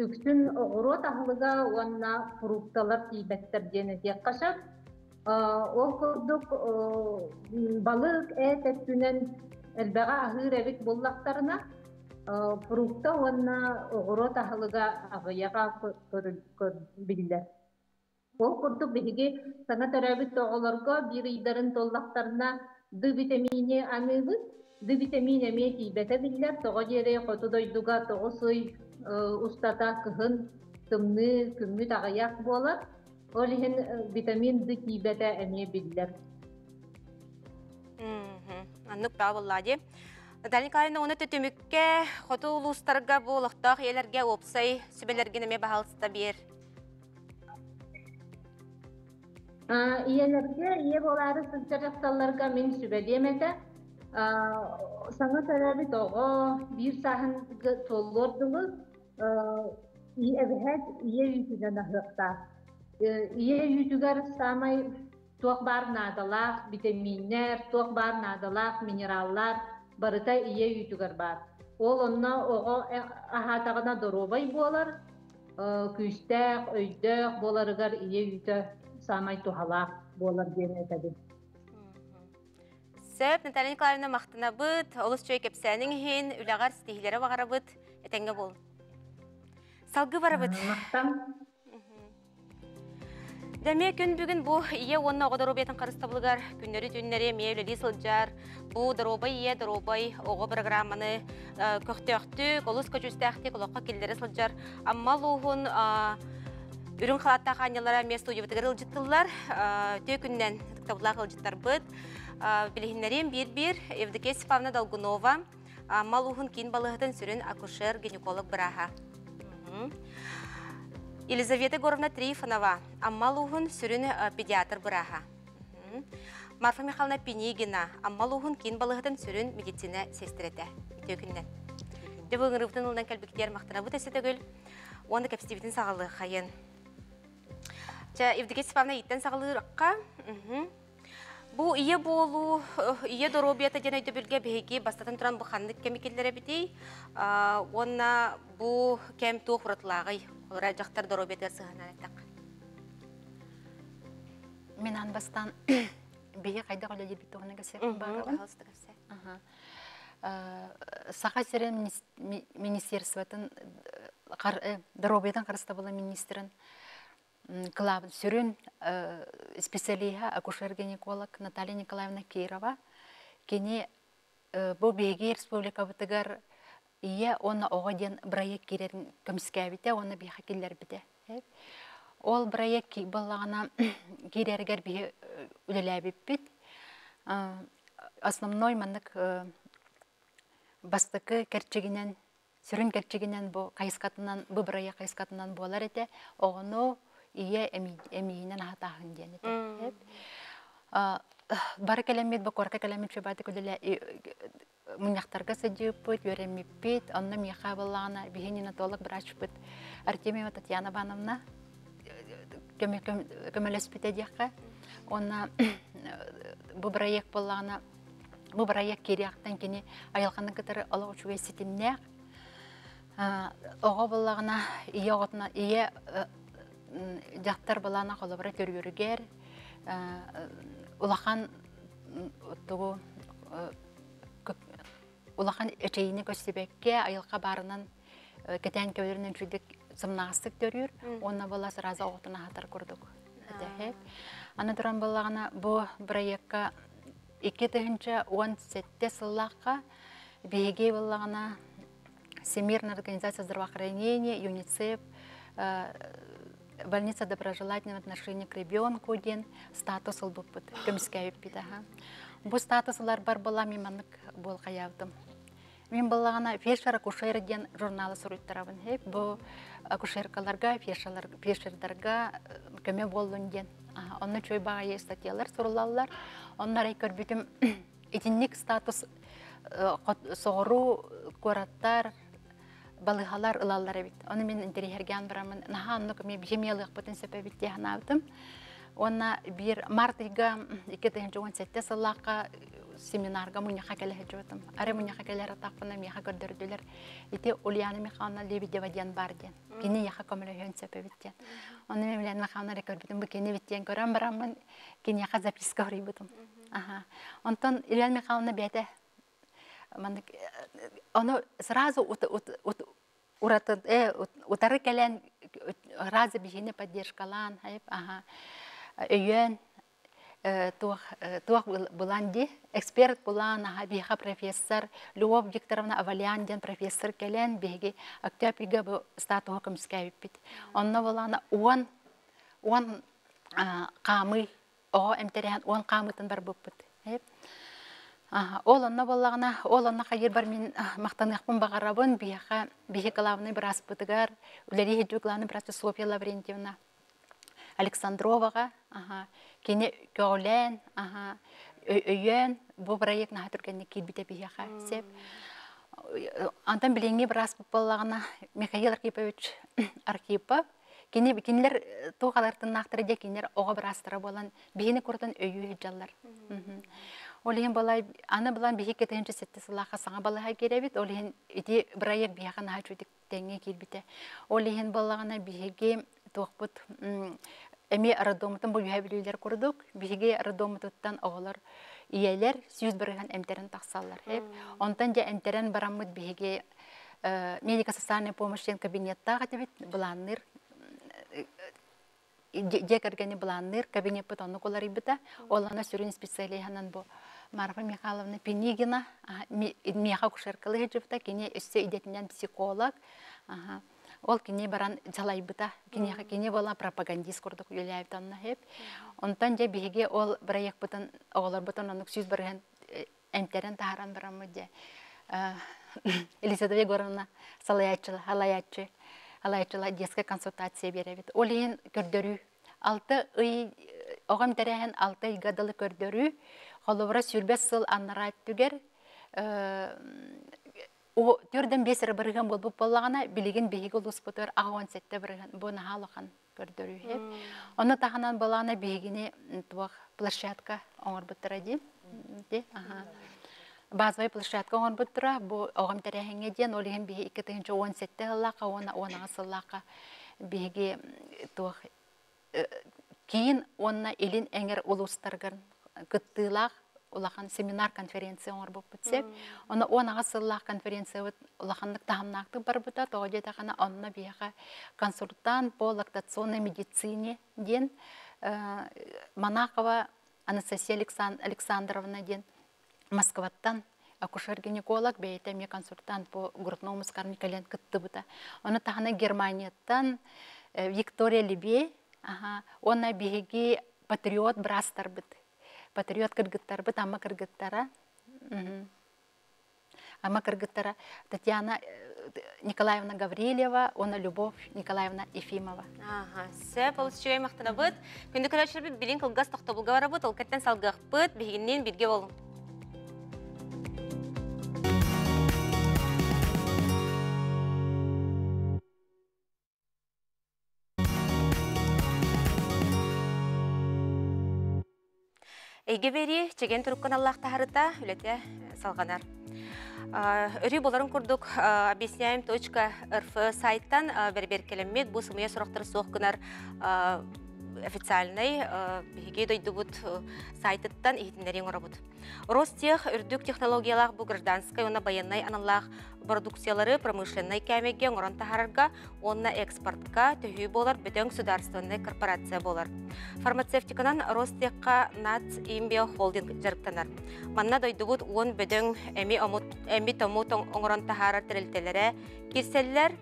үксін ғұрот ағылыға онына құруқталар тейбәттір дені дек қасып. Ол құрдық балық әт әттінен әлбәға ағыр әвік боллақтарына, құруқта онына ғұрот ағылыға ағыяға көрілдер. Ол құрдық беге саңа тарабит оғыларға бір идарын толлақтарына ды витамине амығы, ды витамине метей бәтәділер тоға жере қотудойдуға тоғы сұй ұстата күхін, тұмны, күмі тағаяқ болар. Ол ең витамин ды кейбәті әме білдер. Анық бағылладе. Наталья Николаевна, оны төтімікке қоту ұлыстарға болықтақ елерге опсай сөбелерген әме бағалысыта бер. Иелерге, ие болары сылдар жақталарға мен сөбәдемеді. Саңа тарабы тоғы бір сағынғы толлордығы әбіхәт ие үйтінен ағықта. Ие үйтігер самай тоқ барын адалақ, витаминер, тоқ барын адалақ, минераллар барыта ие үйтігер бар. Ол онына оғы ағатағына доробай болар, күштәқ, өйдәқ боларығар ие үйті. Самай тухалақ болар дені әтәді. Сөп, Наталья Николаевна мақтына бұд, олыс чөй кепсәнің хен, үләғар стихилері бағара бұд, әтәңгі бол. Салғы бара бұд. Мақтам. Дәме күн бүгін бұл ие онына оғы даробиятын қарыстабылығар, күннері-түннері мейлі сылджар, бұл даробай, оғы программаны көқтөқтік, олыс көчістәқтік, олыққа келдері сылджар, аммал оғын Үрін қалатта қанялара мес тұйбетігір ұлжыттылар, төкіннен тұқтабылағы ұлжыттар бұд. Білігінлерен бір-бір Евдокия Сифавна Долгунова, мал ұғын кейін балығытын сүрін акушер гинеколог бұраға. Елизавета Горовна Трифонова, мал ұғын сүрін педиатр бұраға. Марфа Михайловна Пенигина, мал ұғын кейін балығытын сүрін медицина сестереті. Төкіннен. Дебігін рүптің ұлдан кәлбіктер мақтына бұд әсеті көл, оны кәпістебетін сағалы қайын. Евдокия Сифавна еттен сағылырыққа, бұл ие болу, ие доробията ден өйді білге бейге бастатын тұран бұқандық кәмекелдері бітей, онына бұл кәм тоқ ұрытылағы олар жақтар доробиятыр сығынан әттіқ. Мен анбастан бейге қайдақ өлі елбетті оғына көсерін бағырға. Сақа серен министерстветін, доробиятын қарыстабылы министерін, Главный сюрин специалига акушер-гинеколог Наталья Николаевна Кирова, кини бобеги республика бутагар ие онна огаден брайек кирен комскевите онна биха киллер бите. Ол брайек кибалана кирергер би улелеби бит. Основной манак бастакы керчигинен сюрин керчигинен бо кайскатнан бо брайек кайскатнан боларете огно Ие әмейінен ағатағын дені. Бары кәлемет бақорқа кәлемет шөбәті көділі Муньяхтарга садюпут, веремипит, Анна Михайловна, вегенинатолог, брачпут, Артемьева Татьяна Ивановна, Камелеспитадьяха, она бубраяк полана, бубраяк киряк, танкини, аялхана, который Аллах учуя сетимнях, Оговалана, Йоготна, Ие, Дяхтар Балана, Холоврат Юрюргер, Улахан, Тугу, Улахан Эчейник Осибекке, Аялха Барнан, Кетянки Вернин Чудик, Самнастик Дюрюр, он была сразу Отнахатар Курдук. Она туран была на бо браяка и китенча, он сетеслаха, беги была на Всемирная организация здравоохранения, ЮНИЦЕФ, больница доброжелательного отношения к ребенку, ден статус лбупут, комская питаха. Бо статус ларбар была миманк бол хаявдым. Мин была на фешер акушер ден журнала суруттараванхе, бо акушерка ларга, фешер дарга, кеме болун ден. Он начой бая статьялар сурулалар, он нарекор битим этинник статус сору кораттар. Балыхалар ылаллары бит. Оны мен интерьерген барамын. Наханнук мен жемелык бүтін сөпе бит тегін аудым. Оны бір мартыйга 2017 сыллаққа семинарға мұнеха келі жүдім. Әрі мұнеха келері тақпына меха көрдірділер. Ете Ульяна Михайловна Лебедева ден бар ден. Кені яқа көмілі өн сөпе бит ден. Оны мен Ульяна Михайловна рекор бітім. Бұл кені бит ден көрем барамын. Кені яқа записка өрей бітім. Онтан Ульяна Михайловна бәді. Оно сразу утарыкален разы бежене поддержкалан, өйен туах буланди, эксперт булан, биха профессор, Любовь Викторовна Аваляндин, профессор келен, беги, актёпига бу статуа комская випит. Онно булана, он камы, о, эмтериан, он камытын бар бупыт. Оланна баллана, оланна хайыр бар мен мақтанықпын бағарабын, бейхекалавны бір аспытығар, үлері хеджугланы бірасы Софья Лаврентьевна, Александроваға, кені көулен, өйен, бұл бірайек наға түркенне келбіте бейхеқа сеп. Антан біленге бір аспыт баллағына Михаил Архипович Архипов, кенелер туғалардың нақтырыде кенелер оға бір астыра болан, бейхені көрден өйі хеджалар. Олеген балай, аны балан бейхек кетенші сеттесілаға саңа балайға керебет, олеген иде бірайек бейхаға наға жүдіктенге келбеті. Олеген балағына бейхеге тоқпыт әме арадомытын бұл үйәбілейлер көрдік, бейхеге арадомытыттан оғылар иелер, сүйіз біріған әмтерін тақсалар. Онтан де әмтерін барамыд бейхеге медико-социальный помощен кабинеттаға дебет, бұланыр. Декарганы бұланыр, кабинет бұтаны қолар ебіті, олана сүрін специалияғынан бұл. Марфа Михайловна Пенигина, меха күшіркілі жіпті, кене үсі идетінден психолог, ол кене баран жалай бұта, кене болан пропагандист көрдік үләйіптанына хеп. Онтан же бейге ол бірайық бұтын, оғылар бұтын, оның сүз бірген әмтерін тағаран барамы де. Елизадова Егоровна салаячылы, халаячы. Алайчала детская консультация беребит. Олин көрдөрү. Алты ый огам терен алты гадалы көрдөрү. Холовра сүрбес сыл анрат түгер. О төрдөн бесер бирген болуп баллагана билеген беги луспотор аган сетте бирген бу нахалыган көрдөрү хеп. Аны таханан баланы бегини туак площадка оңор бутради. Базовая площадка он бутра, бо огам терехенге ден, олиген беги икетенчо он сеттеллака, он асыллака беги тох кин, онна илин энгер улустарган кыттылах, улахан семинар конференция он бутсеп, он асыллах конференция вот улаханлык тахамнакты барбута, тоде тахана онна бега консультант по лактационной медицине ден, Монахова Анастасия Александровна ден. Москваттан акушер-гинеколог, бейтеме консультант по грудному скарму колен кыттыбыта. Оны тағына Германияттан Виктория Лебе, оны беге патриот брастар бұд. Патриот кыргыттар бұд, ама кыргыттара. Татьяна Николаевна Гаврилева, она Любовь Николаевна Ефимова. Ага, все, получили мақтына бұд. Күнді көрәшір бұд, білін қылғас тоқты бұлғавара бұд, ұлқаттан салғақ бұд, бігінен бетге болу. Эйгебери, чеген туруккан Аллах тахарыта, үлете салганар. Үрі боларын күрдік объясняем.рф сайттан бәрбер келеммет, бұл сымыя сұрақтары соққынар официальный, бігей дойды бұд сайтыттан ехетіндерен ұра бұд. Ростех, үрдік технологиялақ бұл гражданскай, онна баяннай аналлақ продукциялары промышленнай кәмеге ұңыран тахарырға, онна экспортқа түйі болар, бөтен государственный корпорация болар. Фармацевтиканан Ростехқа НАЦ Имбио холдинг жарықтанар. Манна дойды бұд оң бөтен әмі томутың ұңыран тахарыр тірілтелері керселілер,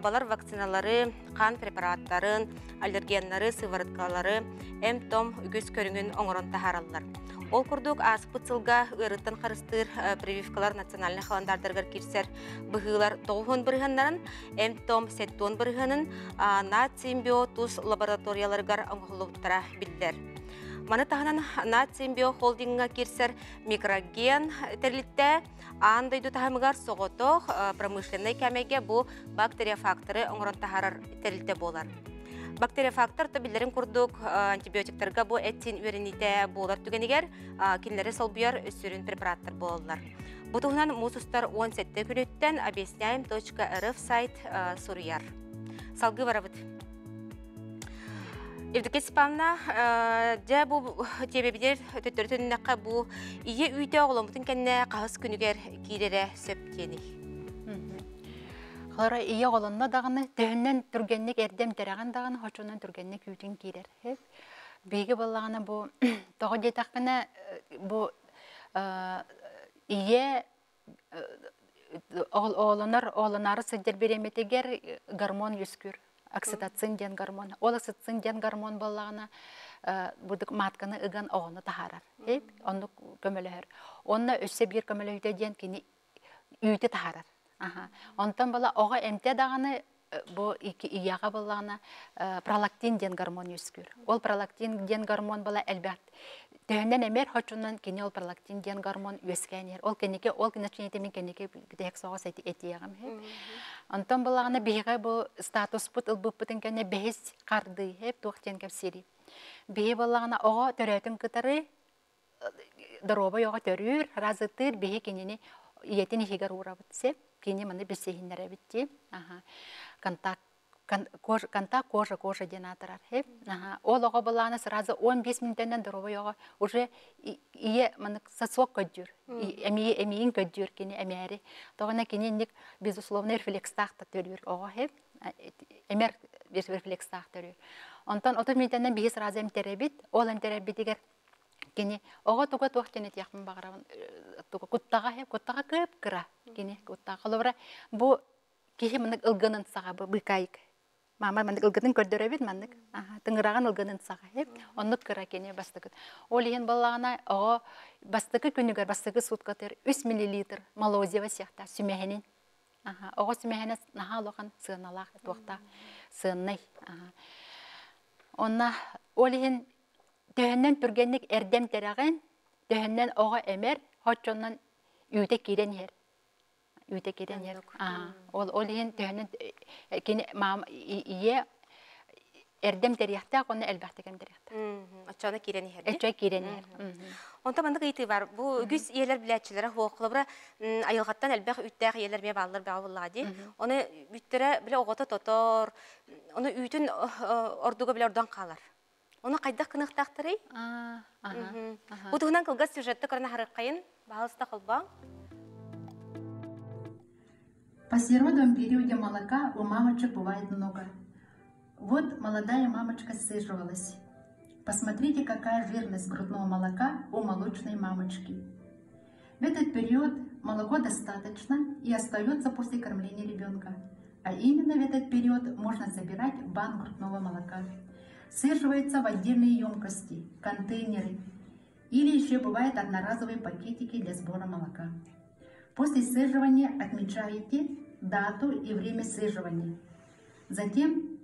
балар вакциналары, қан препараттарын, аллергенлары, сыворотқалары, әм-том үгіз көріңін оңырын тахаралылар. Ол күрдік аспыцылға ғырыттан қарыстыр прививкалар национальны қаландардырғыр керсер бұғылар тоғын бірғынларын, әм-том сеттон бірғынын НАЦ-Имбио-Туз лабораторияларғар оңғылуыттара білдер. Маны тағынан НАЦ-Имбио холдингіға керсер микроген терлітті, андойду тағымығар соғытоқ промышленный кәмеге бұ бактерия-факторы оңырын тағарар терлітті болар. Бактерия-фактор табилерін күрдік антибиотиктарға бұ әттен өрінеті болар түгенігер, келінлері сол бұяр өссірін препараттар болалар. Бұтығынан мұсустар 17 күнеттен объясняем.рф сайт сұрияр. Салғы барабыт. Евдокия Степановна, да, бу тебе бидер төттөртөн накабу ие үйдө огломтун кенне кагыс күнүгөр кирере сөптени. Халара ие оглонна дагыны төгүннөн түргөннүк эрдем тераган дагыны хочуннан түргөннүк үтүн кирер. Беге баллагына бу тогы жетакына бу ие оглонары сыдер береметегер гормон юскүр. Окситоцин ден гормон. Ол окситоцин ден гормон боллағына бұдық матканы ұған оғыны тағарар. Оны көмілігір. Оны өссе бір көмілігіде ден кені үйті тағарар. Онтан бола оға әмте дағаны бұл ияға боллағына пролактин ден гормон өскір. Ол пролактин ден гормон бола әлбәт. Түйінен әмер хочынан кені ол пролактин ден гормон өскен ер. Ол кенеке, ол кенетшінетімен кенеке дәк соғыз әті еғім. Онтан болағына бейгі бұл статус бұт, ұл бұттың кәне бәйіз қарды, тұқтен кәпсері. Бейі болағына оға түретін күтірі, дұробы оға түрір, разытыр, бейі кенені етін ехегер ұра бұтсе, кені мұны білсегіндері бітте. Контакт. Контакт кожа ден атырар. Ол оға болағына сразу 15 минуттен дұрова оға уже сосок көддір, әмейін көддір кені әмәрі. Тоғына кенендік, безусловно, рефлекстақты төлір оға, әмәр рефлекстақты төлір. Онтан 30 минуттен бігі сразу әмтеребет, ол әмтеребетігер кені оға тұға тұқтен әт яқын бағырауын, құттаға көп кіра, кені құттаға қолыбыра. Бұл кейі мұның ұлғынын сағабы бұйкайық. Мамар мандык ылгытын көрдөрө бит мандык. Тыңыраган ылгынын сага хеп, оннук кыра кене бастыкыт. Ол ен баллагына ого бастыкы күнүгөр бастыкы суткатыр 3 мл молозива сыякта сүмөһенин. Ого сүмөһенес нахалоган сыналак токта сынны. Онна ол ен төннөн түргөннүк эрдем терагын, төннөн ого эмер, хочоннон үйдө кирен хер. Үйті кеден ерік. Ол ең түйінен әрдем тәріяқты, оны әлбәқті кәм тәріяқты. Әтчауына керен ер. Әтчауы керен ер. Онта мандық үйті бар. Бұл үгіз елер біләтшілері қоқылы бұра айылғаттан әлбәқ үйттәғ елер мебе алылыр бағы болады. Оны үйттірі білі оғыты тотор, оны үйтін ордуға білі ордан қалар. Оны қайдақ қынықтақтырай? Бұдығынан қылғыз сюжетті көріні қарыққайын, бағалысты қылбаң. По сиродовом периоде молока у мамочек бывает много. Вот молодая мамочка сыживалась. Посмотрите, какая жирность грудного молока у молочной мамочки. В этот период молоко достаточно и остается после кормления ребенка. А именно в этот период можно собирать банк грудного молока. Сыживается в отдельные емкости, контейнеры. Или еще бывают одноразовые пакетики для сбора молока. После сыживания отмечаете дату и время сыживания. Затем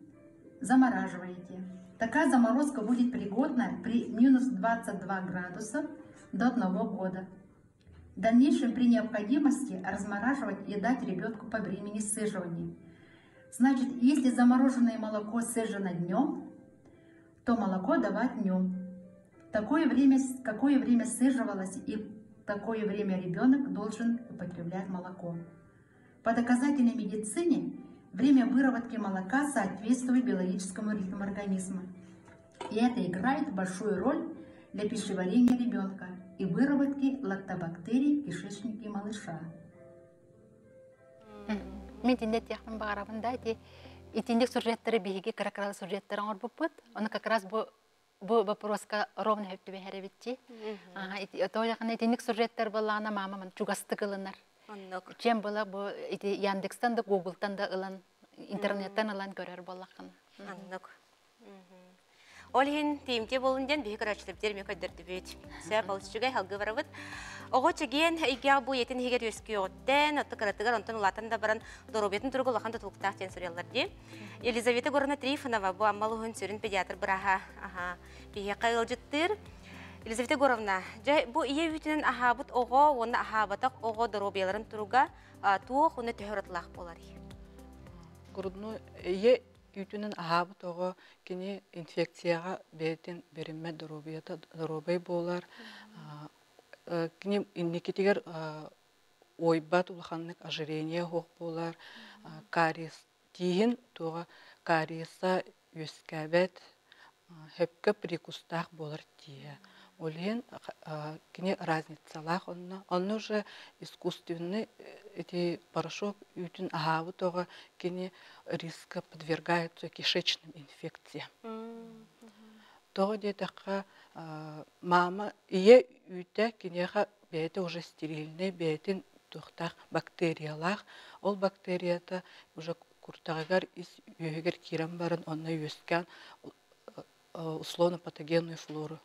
замораживаете. Такая заморозка будет пригодна при минус 22 градуса до 1 года. В дальнейшем при необходимости размораживать и дать ребенку по времени сыживания. Значит, если замороженное молоко сыжено днем, то молоко давать днем. какое время сыживалось и какое время ребенок должен употреблять молоко. По доказательной медицине время выработки молока соответствует биологическому ритму организма. И это играет большую роль для пищеварения ребенка и выработки лактобактерий в кишечнике малыша. Он как раз был вопрос ровно чем была бы Яндекстан да Google там да илан интернет там илан горер балакан. Аннок. Олин тимке болунден бихкарачты бтерми кадерти бит. Сэ балчугай халгываравыт. Огочеген игябу етин хигерюскиоттен оттакаратыгар онтон улатанда баран доробетин тургулакан тутуктахтен сырелларди. Елизавета Горна Трифонова бу аммалугун сюрин педиатр браха. Аха. Бихкайлжыттыр. Елизавета Горовна, бу иевитинен ахабут ого, он ахабатак ого доробеларын туруга, туох он тюратлах полари. Грудной иевитинен ахабут ого, кини инфекцияга бетин бериме доробиета доробей болар, кини инникитигер ойбат улханник ожирение хох болар, кариес тиген туга кариеса юскабет, хепка прикустах болар тие. Олен, к ней разница лах, он уже искусственный эти порошок ютин агавутого, к ней риска подвергается кишечным инфекциям. То где такая мама и юте к ней бета уже стерильный бетин тухтах бактериялах, ол бактерията уже куртагар из югер кирамбаран он на юскан условно патогенную флору.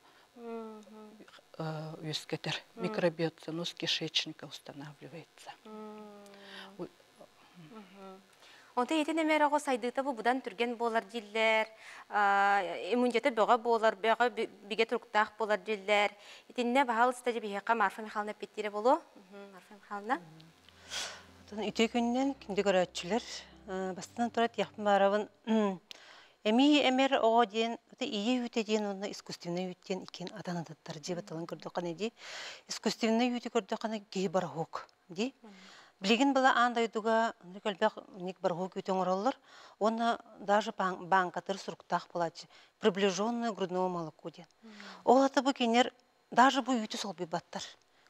Юскетер микробиоценоз кишечника устанавливается. Онда етене мераго сайдыта бу будан түрген болар диллер, иммунитети бага болар, бага биге турктах болар диллер. Итинне бахал стажи бихека Марфа Михайловна петтире болу. Марфа Михайловна. Ите күннен кинди көрөтчүлөр, бастынан турат яхпын барабын. Эми эмер оден, ие үтеден, онна искусственный үттен икен атанататтар деп аталан көрдөкан эди. Искусственный үті көрдөканы кей барахок, де. Билеген бала андайдуга, көлбәк ник барахок үтен оралар, онна даже банкатыр сурктах палачы, приближенное грудного молоко ден. Ол аты бу кенер, даже бу үті сол бейбаттар.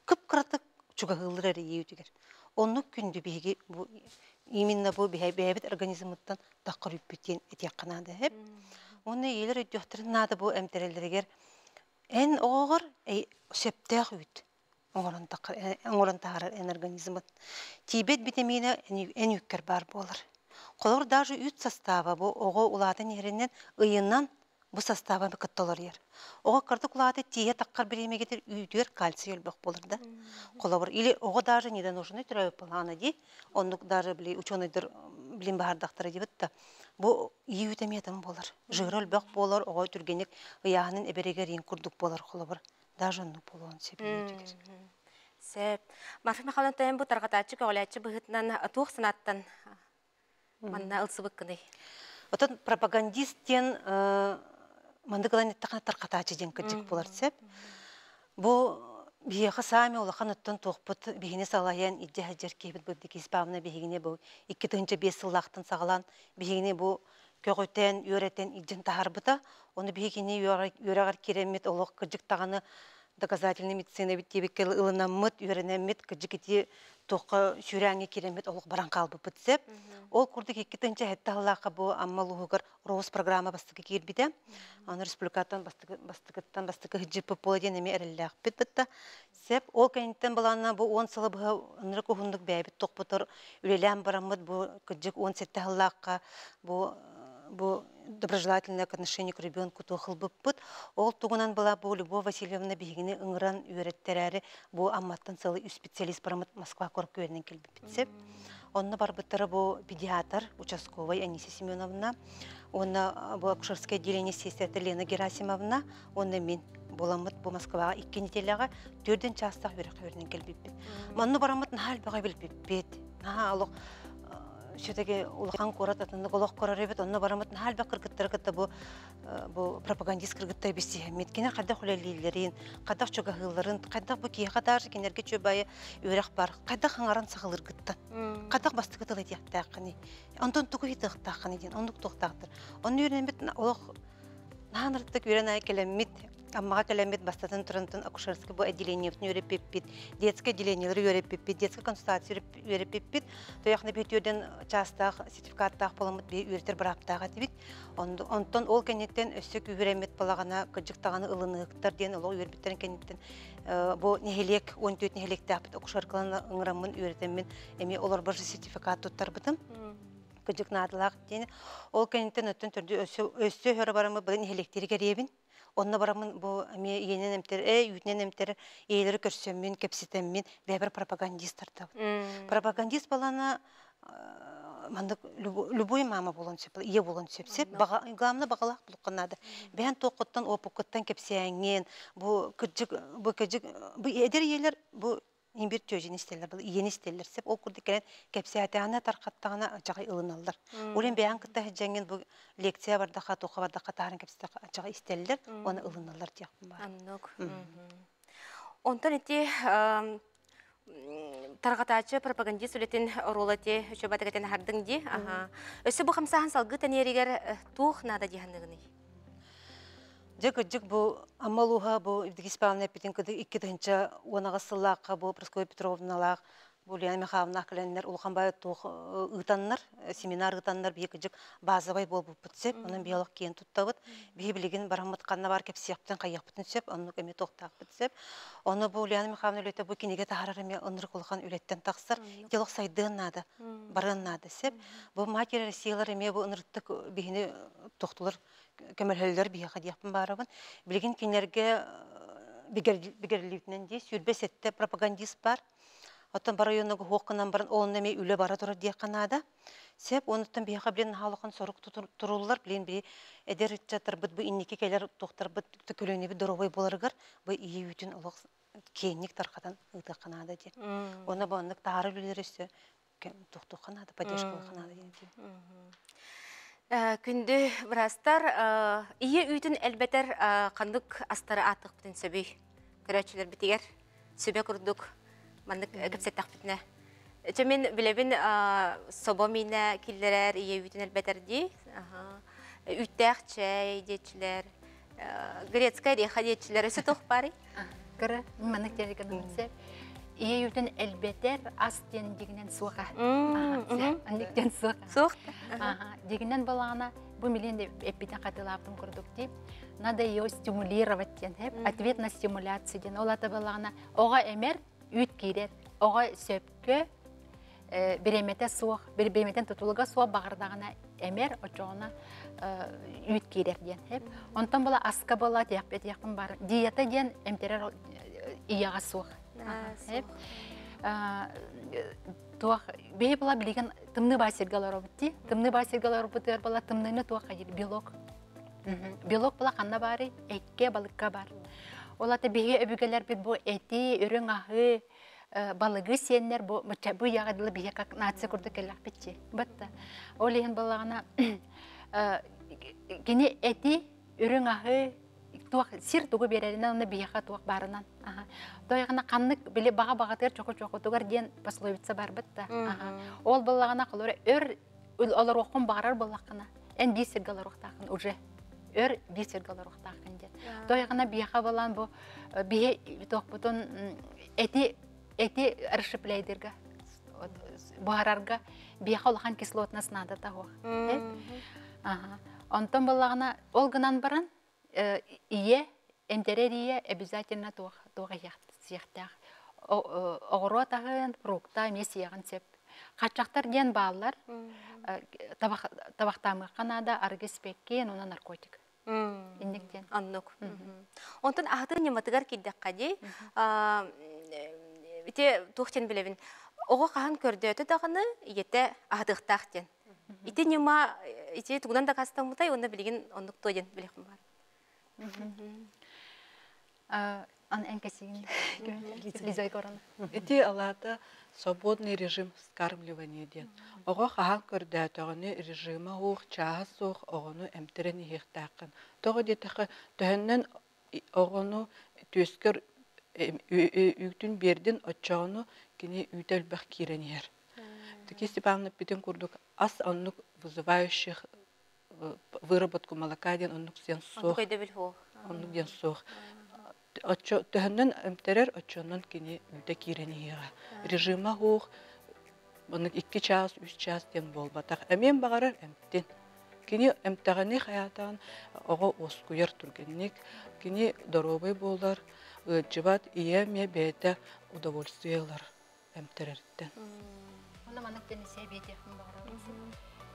Көп кратык чугагылыр әрі ие үтігер. Онны күнді бейге бу... Именно бу бейбит организмыттан тақыр үппеттен әтек қанады әп. Оны елер өттіқтірінады бу әмтерелдергер. Ән оғыр сөптәқ үт. Оңырын тағырар ән организмыт. Тибет битамина ән үккер бар болыр. Қолыр дажы үт состава бу оғы ұлатын ерінен ұйыннан бу составы қыттылыр ер. Оға қырдық ұлаты тие таққар біреме кетер үйдер кальций өлбөк болырды. Қолабыр. Или оға даже неден ұшыны түрәуіп болғаны де, онық даже ученыйдыр білін бағардақтары де бітті. Бұ ие өтеметім болыр. Жығыр өлбөк болыр, оға түргенек ұяғының әберегер ең күрдік болыр қолабыр. Даже ұнық болуын себебі өтегер. Сәп. Марфа Михайловна тайын бұ тарғатачы көғалячы бұғытынан туқ сынаттан манна ұлсыбыққыны. Отын пропагандистен Мандыгалан еттіған тарқатачы ден кірдік болар сәп. Бұл бейеқі сами олақан ұттан тоқпыт бейіне салайын идде әдер кейбіт бұлды кейспавына бейіне бұл 2-5 ұлақтын сағалан бейіне бұл көғітен, үйреттен идден тағар бұта. Оны бейіне үйрағар керемет олық кірдік тағаны доказательный медицина беттебек кел ұлынан мұт, үйренен мет кірдік ете тоқы шүрәңе керемет олық баран қалбы бұт сәп. Ол күрдік 2-тінші әтті ғалақы бұл аммалығығыр РОС программа бастығы кербеді. Оны республикаттан бастығы ғыджіпі болыден әме әрілі әқпет бітті. Сәп, ол кәнеттен баланына бұл 10 сылы бұға ұныры көғындық бәйбіт тоқ бұтыр. Үлелән барамыд бұл күджік 10 сәтті ғалақы бұл доброжелательное отношение к ребенку тоқыл бұппыт. Ол тұғынан бұла бұл Любовь Васильевна бейгіне ұңыран үйреттәрәрі бұл амматтан сылы үй специалист барамыд Москва көріп көрінен келбіппет сәп. Онна барбыттары бұл педиатр, участковый Анисия Семеновна, онна бұл акушерское отделение сестерді Лена Герасимовна, онна мен боламыт бұл Москваға 2 неделяға 4-ден частақ өріқөрінен келбеппет. Манны барамыт нағал баға білбеппет. Наға алық, сөйтеге ұлған қорат атынды қолық қорар ебет, онна барамыт нағал баға қырғыттары бұл bu propagandist kırgıttay bisi metkine kadar hülalillerin, kadar çögahılların, kadar bu kiye kadar enerji çöbeği ürek var, kadar hangaran sağılır gıttı, kadar bastı gıtılı diye dağını, ondan tuğuhi dağını diye, onluk dağdır. Onun yerine metin oğuk, nahanırdık yürene kelimit, amma kelimit bastatın türüntün akuşarıskı bu edileniye yürep pipit, detski edileniyeleri yürep pipit, detski konsultasyon yürep pipit, toyağını bitiyordan çastağ, sertifikattağ, polamut bir üretir bıraptağ edibit. Ondan ol kennetten ösük üremet balağına, gıcıktağını ılınıqtır diyen olu ürebitlerin kennetten bu nehelek, 14 nehelek dağıbıt akuşarıklarına ıngıramın üretemmin, emi olar barşı sertifikat tuttar bıdım. Gıcık nadılağı diyen ol kennetten ötün türdü ösü hörü barımı bilin nehelekteri geriyebin. Онна барамын бу еңен эмтер, үйнен эмтер, эйлери көрсөмүн, кепситемин, бэбер пропагандисттардап. Пропагандист балана мандык любой мама болгон сөп, ие болгон сөпсеп, главна багалак булканады. Бен токуттан, опукуттан кепсеңен, бу кыжык, бу эдер эйлер бу имбир төжен истелер, бу ени истелер сеп, окурды келен кепсиятана таркаттагына жагы ылыналдар. Улен баян кытта жеңген бу лекция барда хат окуп барда катарын кепсита жагы истелер, аны ылыналдар деп бар. Амнок. Онтон эти таргатачы пропагандист улетин ролоте чөбатагетен хардың ди. Аха. Өсө бу хамсахан салгы тенеригер тух нада дигендигини. Жек бу амалуга бу Евдигиспална Петенкада 2-нче онага сыллакка бу Прасковья Петровналар, Булия Михайловна кленнер улганбай тух ытаннар, семинар ытаннар бекежек базабай болуп бүтсеп, анын биялык кен туттабыт, бибилигин барамат канна бар кеп сыяктан каяк бүтсеп, аны эме токтак бүтсеп, аны Булия Михайловна лөтө бу кинеге тарар эме ыныр кылган үлеттен таксыр, келек сайдынады, барынады сеп, бу матери Россиялар эме бу ынырттык бигини токтулар. Көмөлһөллөр бияга диякпын барыбын. Билген кинерге бигерлибинен дей сүрбесетте пропагандист бар. Оттан бар районногу хоккынан барын онун эми үлө бара турар дияканада. Сеп онуттан бияга билен халыкын сорук туруллар билен би эдер жатыр бит бу инники келер доктор бит төкөлөнүп доровой боларгар. Бу ийи үтүн улук кенник таркадан ыдыканада деп. Оны бондук тары билерсе токтоканада, поддержка канада деп. Күнді бірастар, ие үйдің әлбәтер қандық астары атық бітін сөбей. Көрәтшілер бітігер, сөбе күрдік, маңдық көпсеттақ бітіне. Мен білебін сөбі мені келдерер, ие үйдің әлбәтер дей. Үйттәқ чәй дейтшілер, грецкай рейха дейтшілер, өсі тұқ бары? Көрі, маңдық дәрігін өмсер. Ие үйдің әлбәтер астен дегінен суға. Әндіктен суға. Дегеннен балағына, бұл миленде әппетен қатылаптым күрдік деп, надо еу стимулировать ден, ответ на стимуляцию ден. Ол аты балағына, оға әмер үйт керет, оға сөпкі береметтен суық, береметтен тұтылыға суық бағырдағына әмер ұчығына үйт керет ден. Онтан бала асқа бала тияқпет яқпын бар. Диета ден әмтерер ияға суық. Туах бей была блиген темный басир галаробти, темный басир галароботер была темныйны туаха ел белок, белок была ханна бари, экке балыкка бар. Олата бей эбюгелер бит бу эти үрүнгахы балыгы сеннер бу мчабу ягадылы бей как нация курды келлах битчи. Бетта олеген балагана кине эти үрүнгахы туах сир тугу береринен оны бейха туах барынан. Тойгана каннык биле бага-багатыр чокочокотугар ден пословица бар битта. Ол баллагана кылыр өр олар оккон барар баллакына. Эн бисер галаруктакын уже. Өр бисер галаруктакын ден. Тойгана бияга балан бу бие токпутун эти расшиплейдерге. Барарга бияга улган кислотнасы нада тагы. Онтон баллагана ол гынан баран ие интерьерия обязательно тоже сектор. Огородагын, фрукта, месиягын сеп. Качактар ден баалар, табактамы канада, аргиспеккен, она наркотик. Иннектен. Аннок. Онтон ахты нематыгар киддаккади, ите тухтен билебин. Ого кахан көрдөтө дагыны, ете ахдыктактен. Ите нема, ите тугунан да кастамытай, онда билген ондуктоден билехим бар. Ан энкасин, лизой корона. Эти алата свободный режим скармливания ден. Ого хахан курдатоны режима хух часух огону эмтерени хихтакан. Того детаха теннен огону тюскер үйтүн бердин отчану кини үйтел бахкиренер. Такие степаны питен курдук ас аннук вызывающих выработку молока ден аннук сенсох. Аннук сенсох. Тохнен эмтерер отчоннан кини үтекиренега режима хух мунук 2 час 3 час тен болбатак эмен багарар эмтин кини эмтаганы хаятан ого оскуяр тургенник кини доробой болдар чыбат иеме бета удовольствиялар эмтерерден муна манак тен себете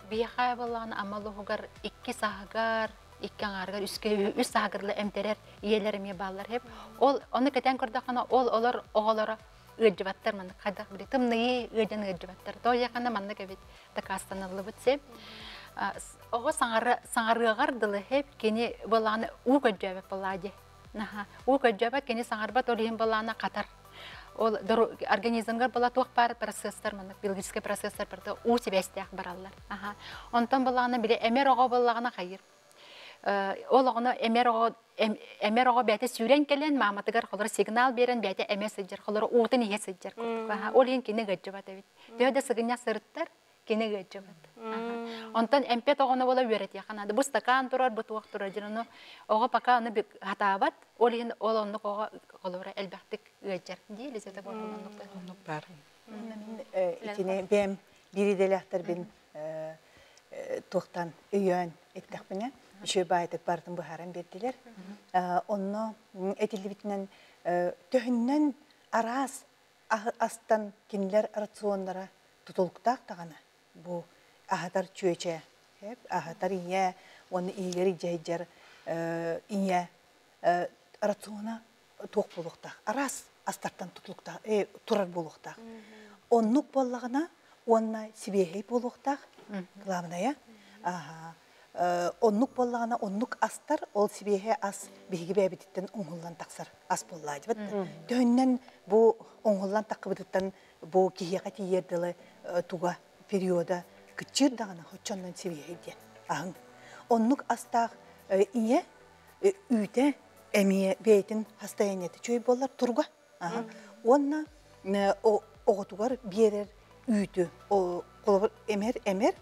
бияха балланы амалугар 2 сагар иккенгаргар үс сагырлы эмтерер иелериме баллар хеп ол оны кетен көрдөхана ол олар оголора өжбаттар мен кайдак бир тымны өдөн өжбаттар то якана манна кебит такастанылы битсеп ого саңарыгардылы хеп кени баланы угөжөп балади наха угөжөп кени саңарбат олин баланы катар ол организмгар бала туак бар процесстер мен биологический процесстер бирде у себестяк бараллар аха онтон баланы биле эмер ого баллагына кайыр Олгоно эмерого бәте сүрен келен маматыгар холор сигнал берен бәте эмесиджер холор утын есиджер кулга олин кине гәҗәбәт бит. Дәдә сыгыня сырттар кине гәҗәбәт. Онтан эмпе тогына була үрәт яканады. Бу стакан турар, бу туак турар җирне. Ага пока аны бик хатабат олин олонны кога холора әлбәттек гәҗәр. Дилесе дә булганлыктан бар. Мен кине бем бириделәхтер бин тохтан өйән иттәкбене. Еще байтак бардым бухарам бердилер. Онно этилибитнен төхүннен арас астан кинлер рационнара тутулуктак тагана. Бу ахатар чөчө, ахатар ийе, он ийери жайжар ийе рациона тук болуктак. Арас астартан тутулуктак, турар болуктак. Оннук боллагына, онна сибехей болуктак. Главное, ага. Оннук боллагана, оннук астар, ол сибеге ас бигибе бититтен оңгуллан таксар ас болла деп. Төннен бу оңгуллан такыбыттан бу киеге тиердиле туга периода кичир дагана хоччондан сибеге де. Аң. Оннук астак ие үйде эмие бейтин хастаянети чөй боллар турга. Аң. Онна оготугар берер үйдү. О колор эмер,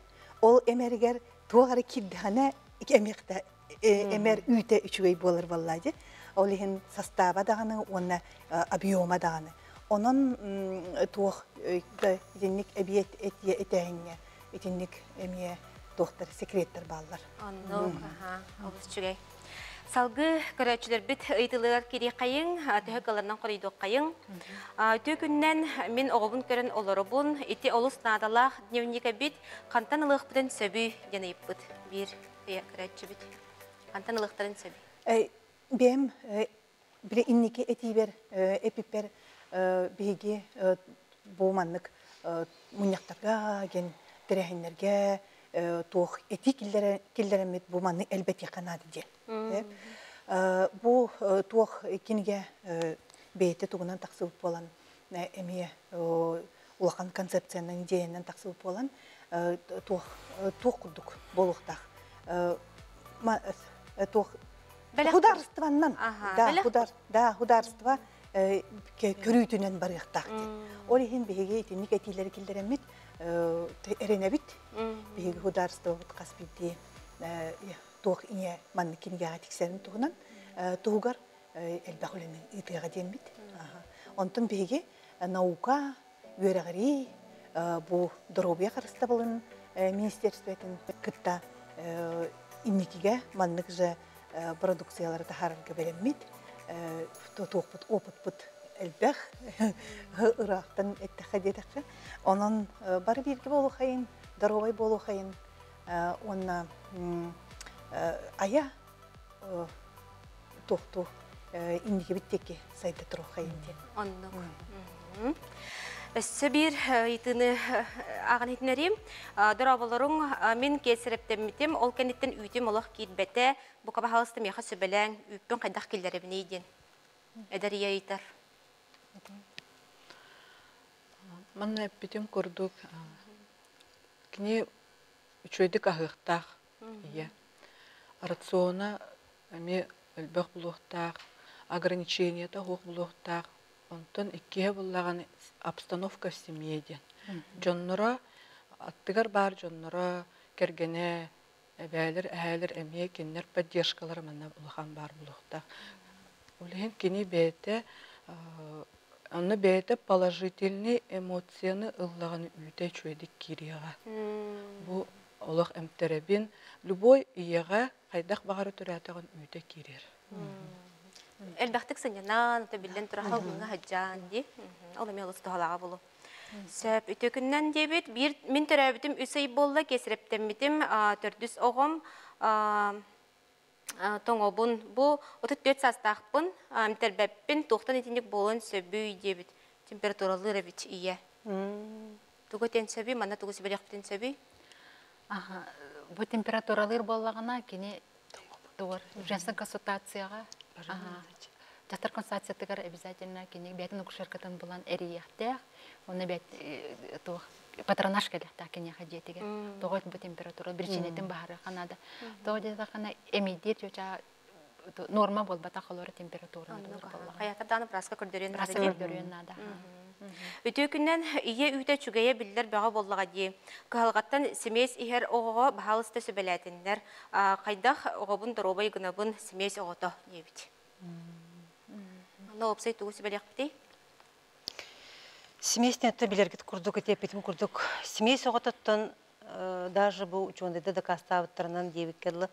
ол эмергер Тугары киддана эмекте эмер үйте үчөй болар валлади. Олиһин состава даганы, онна объема даганы. Онун тух денник эбиет этие этеңе. Этенник эмие доктор секреттер баллар. Аннук, обчугай. Салгы көрәчеләр бит ыйтылар кире кайын, төһәкәләрнән кырыйдык кайын. Төкүннән мин огыбын көрән олорыбын, ите олыс надалах дневника бит, кантанлык белән сөби генә иппит. Бир көрәче бит. Кантанлыктан сөби. Бем биле инники этибер эпипер биге булманлык муньяктарга ген тирәһеннәргә тох этикләре килләремет булманы әлбәттә канады ди. Бу туох кинге бейте тугунан таксып болан эми улакан концепциянын идеянын таксып болан туох курдук болуктак туох хударствонан да хударства көрүүтүнөн барыктак деп олихин биге итинник этилери килдеремит эренебит биге хударство каспитти Тух ине ман кингега тиксерин тугунан тугар элбахуленин итега дембит. Онтон беги наука үйрәгәри бу дробия карыста булын министрлыктан кытта инникиге маннык же продукциялары таһарга белеммит. Тух бут опыт бут элбах ырактан эттехедетекче. Анан бары бирге болу хайын, дробай болу хайын. Онна Ая тохту индиге биттеки сайта турухай инде. Оннук. Сөбир итыны агын итнерим. Дорабаларың мен кесерептемитем. Ол кенеттен үйтем олық кейтбәті. Бұқаба халысты меха сөбеләң. Үппен қайдақ келдері біне еден. эдерия итер. Манна эпидем курдук. Кни чуйди кахыхтах. Рациона ми эльбах блохтах. Ограничения тахух блохтах. Онтон икке буллаган обстановка в семье ден. Джоннора аттыгар бар джоннора кергене бәйлер әйлер әмие кеннер поддержкалар манна улхан бар блохтах. Улен кини бете Она бейте положительные эмоции, уллаганы үйте чуэдик кирияға. Бу олах эмтеребин любой ияға хайдах бағары түратағын үйте кирер. Элбақтық сынянан, табилден тұрақал мұнға хаджан де. Оламе олыс тұғалаға болу. Сөп, үтекіннен дебет, мен түрәбітім үсей болла, кесірептен бітім, түрдіс оғым, Тоңобун бу отыт төт састақпын, амтербәппен тоқтан етінек болын сөбүй дебіт, температуралы рәбіт ие. Туғы тен сөбі, мана туғы сөбі рәқпітен сөбі? Аға, бұ температуралыр болағына кені тұғыр, женсен консультацияға, жақтар консультация тұғыр әбізательна кені бәтін ұқшырқытын болан әрі яқтық, оны бәт тұғы. Патронаж келехта кене хадетиге. Тогот бу температура бирчинетин баары канада. Тогодеда кана эмидир жоча норма болба тахалары температура. Хаятадан праска көрдөрөн нада. Үтөкүннөн ийе үтө чугая билдер бага боллага ди. Калгаттан семес ихер ого баалысты сөбелетиндер. Кайдах огобун доробай гынабын семес огото дебит. Аны опсай тугу сөбелектей. Семейственные табелеркет курдук и тепит курдук. Семейство готовтон даже был ученый дедакаста вот тарнан девять кедла.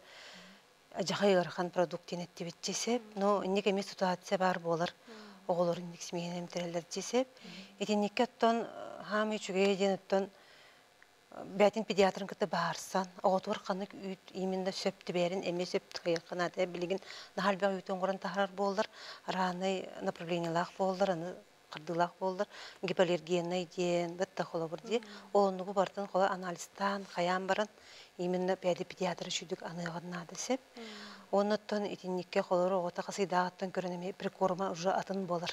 Ажахайархан продукты нет девять чесеп, но никакой место туда цебар болар, оголор ник семейным треллер чесеп. Эти никоттон хами чугееден тон бятин педиатрн кете барсан, оготвор ханек ют именно септиберин, эми септхайархан ате билигин на хальбе ютон горан тахар болар, раны направление лах болар, Кардылах болдар, гипоаллергенный ден, бетта холла бурди. Он нугу бартан холла анализтан, хаян баран. Именно пяди педиатры шудик анализнады сеп. Он оттон итинникке холлар огота касида оттон көрнеме прикорма уже атын болдар.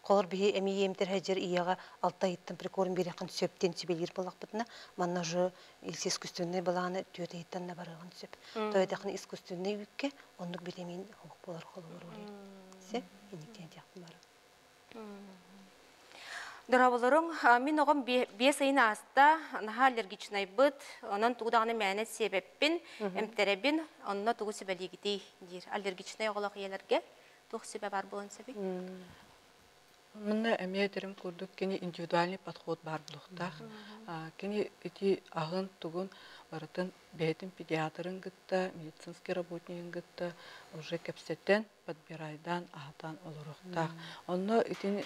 Холлар бие эми емтер хеджер ияга алта иттен прикорм бирекан сөптен сөбелер болак бутна. Манна же илсе искусственный баланы төте иттен не бараган сөп. То едехни искусственный юкке, он нук битемин хок болдар холлар улей. Сеп, иниктен дяхтын баран. Дораболорун, мин огом биесейн аста, наха аллергичный быт, онон тугудаганы мәне себеппин, эмтеребин, онно тугу себелигидей дир. Аллергичный оголок иелерге тух себе бар болон себе? Мына эмиетерим курдук, кени индивидуальный подход бар булуктах. Кени эти агын тугун барытын бейтин педиатрын гытта, медицинский работнигин гытта, уже кепсеттен, подбирайдан, агатан олуруктах. Онно итин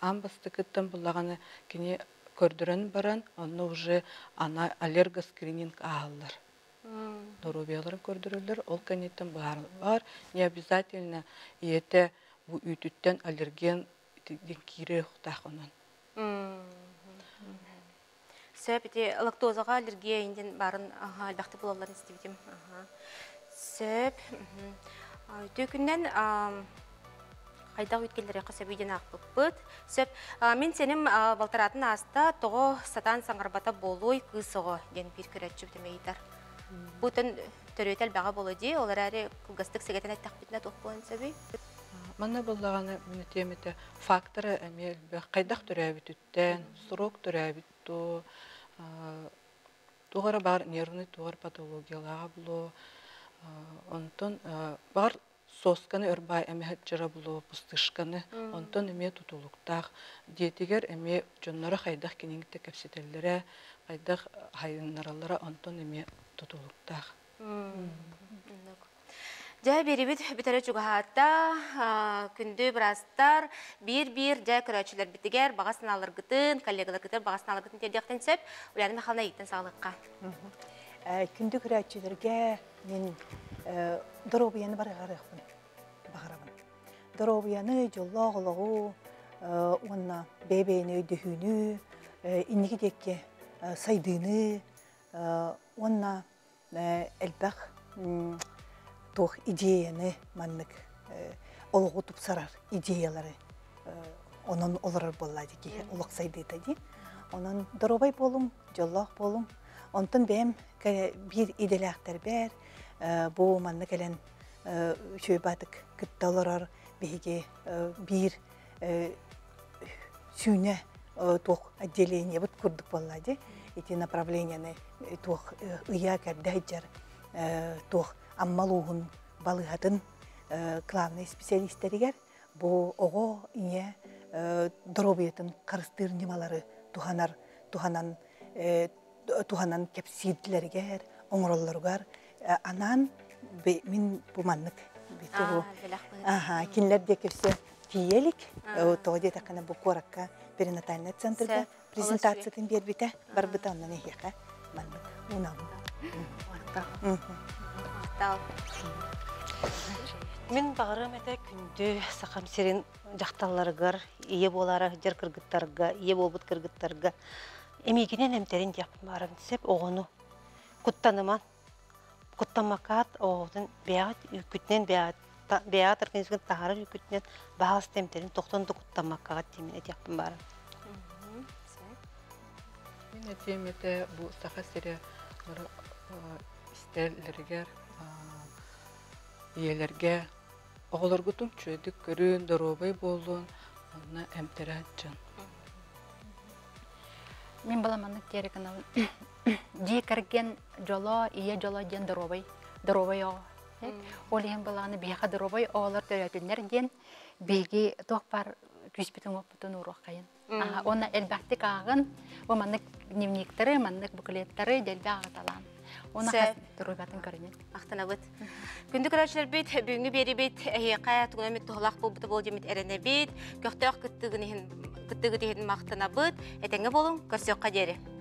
Амбастыкыттан буллаганы кине көрдүрөн баран, аны уже ана аллергоскрининг ааллар. Дорубияларын көрдүрөлөр, ол кенеттен баары бар. Не обязательно ете бу үтүттен аллерген кире уктагынан. Сөпти лактозага аллергия инден барын албакты булаларын истебитим. Сөп үтүкүнөн Айда үйткелдері қасабейден ақпып бұд. Сөп, мен сенім балтыратын аста тоғы сатан саңғарбата болуй күсіғы ден бір көрәтші бітіме етер. Бұтын түрөйтел баға болу де, олар әрі күлгістік сегетін әттіқ бітіне тоқ болын сөбей? Мәні болдағаны мені темеді факторы әмел бі, қайдақ түрәбіт үттен, сұрок түрәбіт ту, туғары бар нервны туғар патологиялаға болу, онтын бар Сосканы өрбай әмәхәт жара бұлу, пустышканы, онтан әме тұтулықтақ. Детігер әме жоннары қайдақ кененгітті кәпсетелері, қайдақ хайыннаралары онтан әме тұтулықтақ. Жай беребет бітәрі жүгіғатта, күнді бірастар, бір-бір жай көрәтшілер бітігер, бағасын алырғытын, коллегалар күтір бағасын алырғытын тердіқтен сөп, өләні мақалына еттін сағылыққа. Күнді көрәтшілерге мен Дорубияны барығарықпын, бағарабын. Дорубияны жоллағылығы, онна бәбәйіні, дүйіні, иннеге декке сайдыны, онна әлбәқ тоқ идеяны маннық. олгу тупсарар идеялары онан олар болады ки улаксайды тади онан доробай болум жоллах болум онтон бем бир иделактар бер бу манна келен шөйбатык кытталар беге бир сүйне тох отделение вот курдык болады эти направленияны тох ыякар дайчар тох аммалугун балыгатын главный специалисттеригер бу ого ие дробиятын карыстырнималары туханар туханан кепсидлергер оңроллоргар анан мен буманнык биту аха кинлерде кепсе киелик тоде такана бу коракка перинатальный центрда презентациятын бербите барбыта анан эхека маннык унам тал Мен бағырым әті күнді сақам серен жақталарығыр, ие болары жер кіргіттарға, ие болбыт кіргіттарға әмегенен әмтерін дияқпын барым десеп, оғыну құттаныман, құттамақат оғыдың бәғат үйкітінен, бәғат әркенесіген тағарыр үйкітінен бағалысты әмтерін тоқтанды құттамақағат деміне дияқпын барым. Мен әтем әті бұл сақа сере істерлергер, иелерге Оғыларғытын чөйдік көрін, дұробай болуын, оны әмтірі әтчін. Мен баламанның тері қынауын. Дей кірген жолы, ие жолы ден дұробай, дұробай оғы. Ол ең баланы бейға дұробай оғылар дөрәтілінер ден бейге тоқпар күспетін өппітін ұруқ қайын. Оны әлбәқтік ағын, оманның немнектері, манның бүкілеттері дәлбе ағыталан. Оны қат дұрубатын көрінен. Ақтына бұд. Күнді көрәшілер бейт, бүгінгі бері бейт, әйеқая тұғына мет тұғылақ бұл бұты бол жемет әріне бейт, көқтіғі дейін мақтына бұд, әтәңі болың, көрсеуққа дәрі.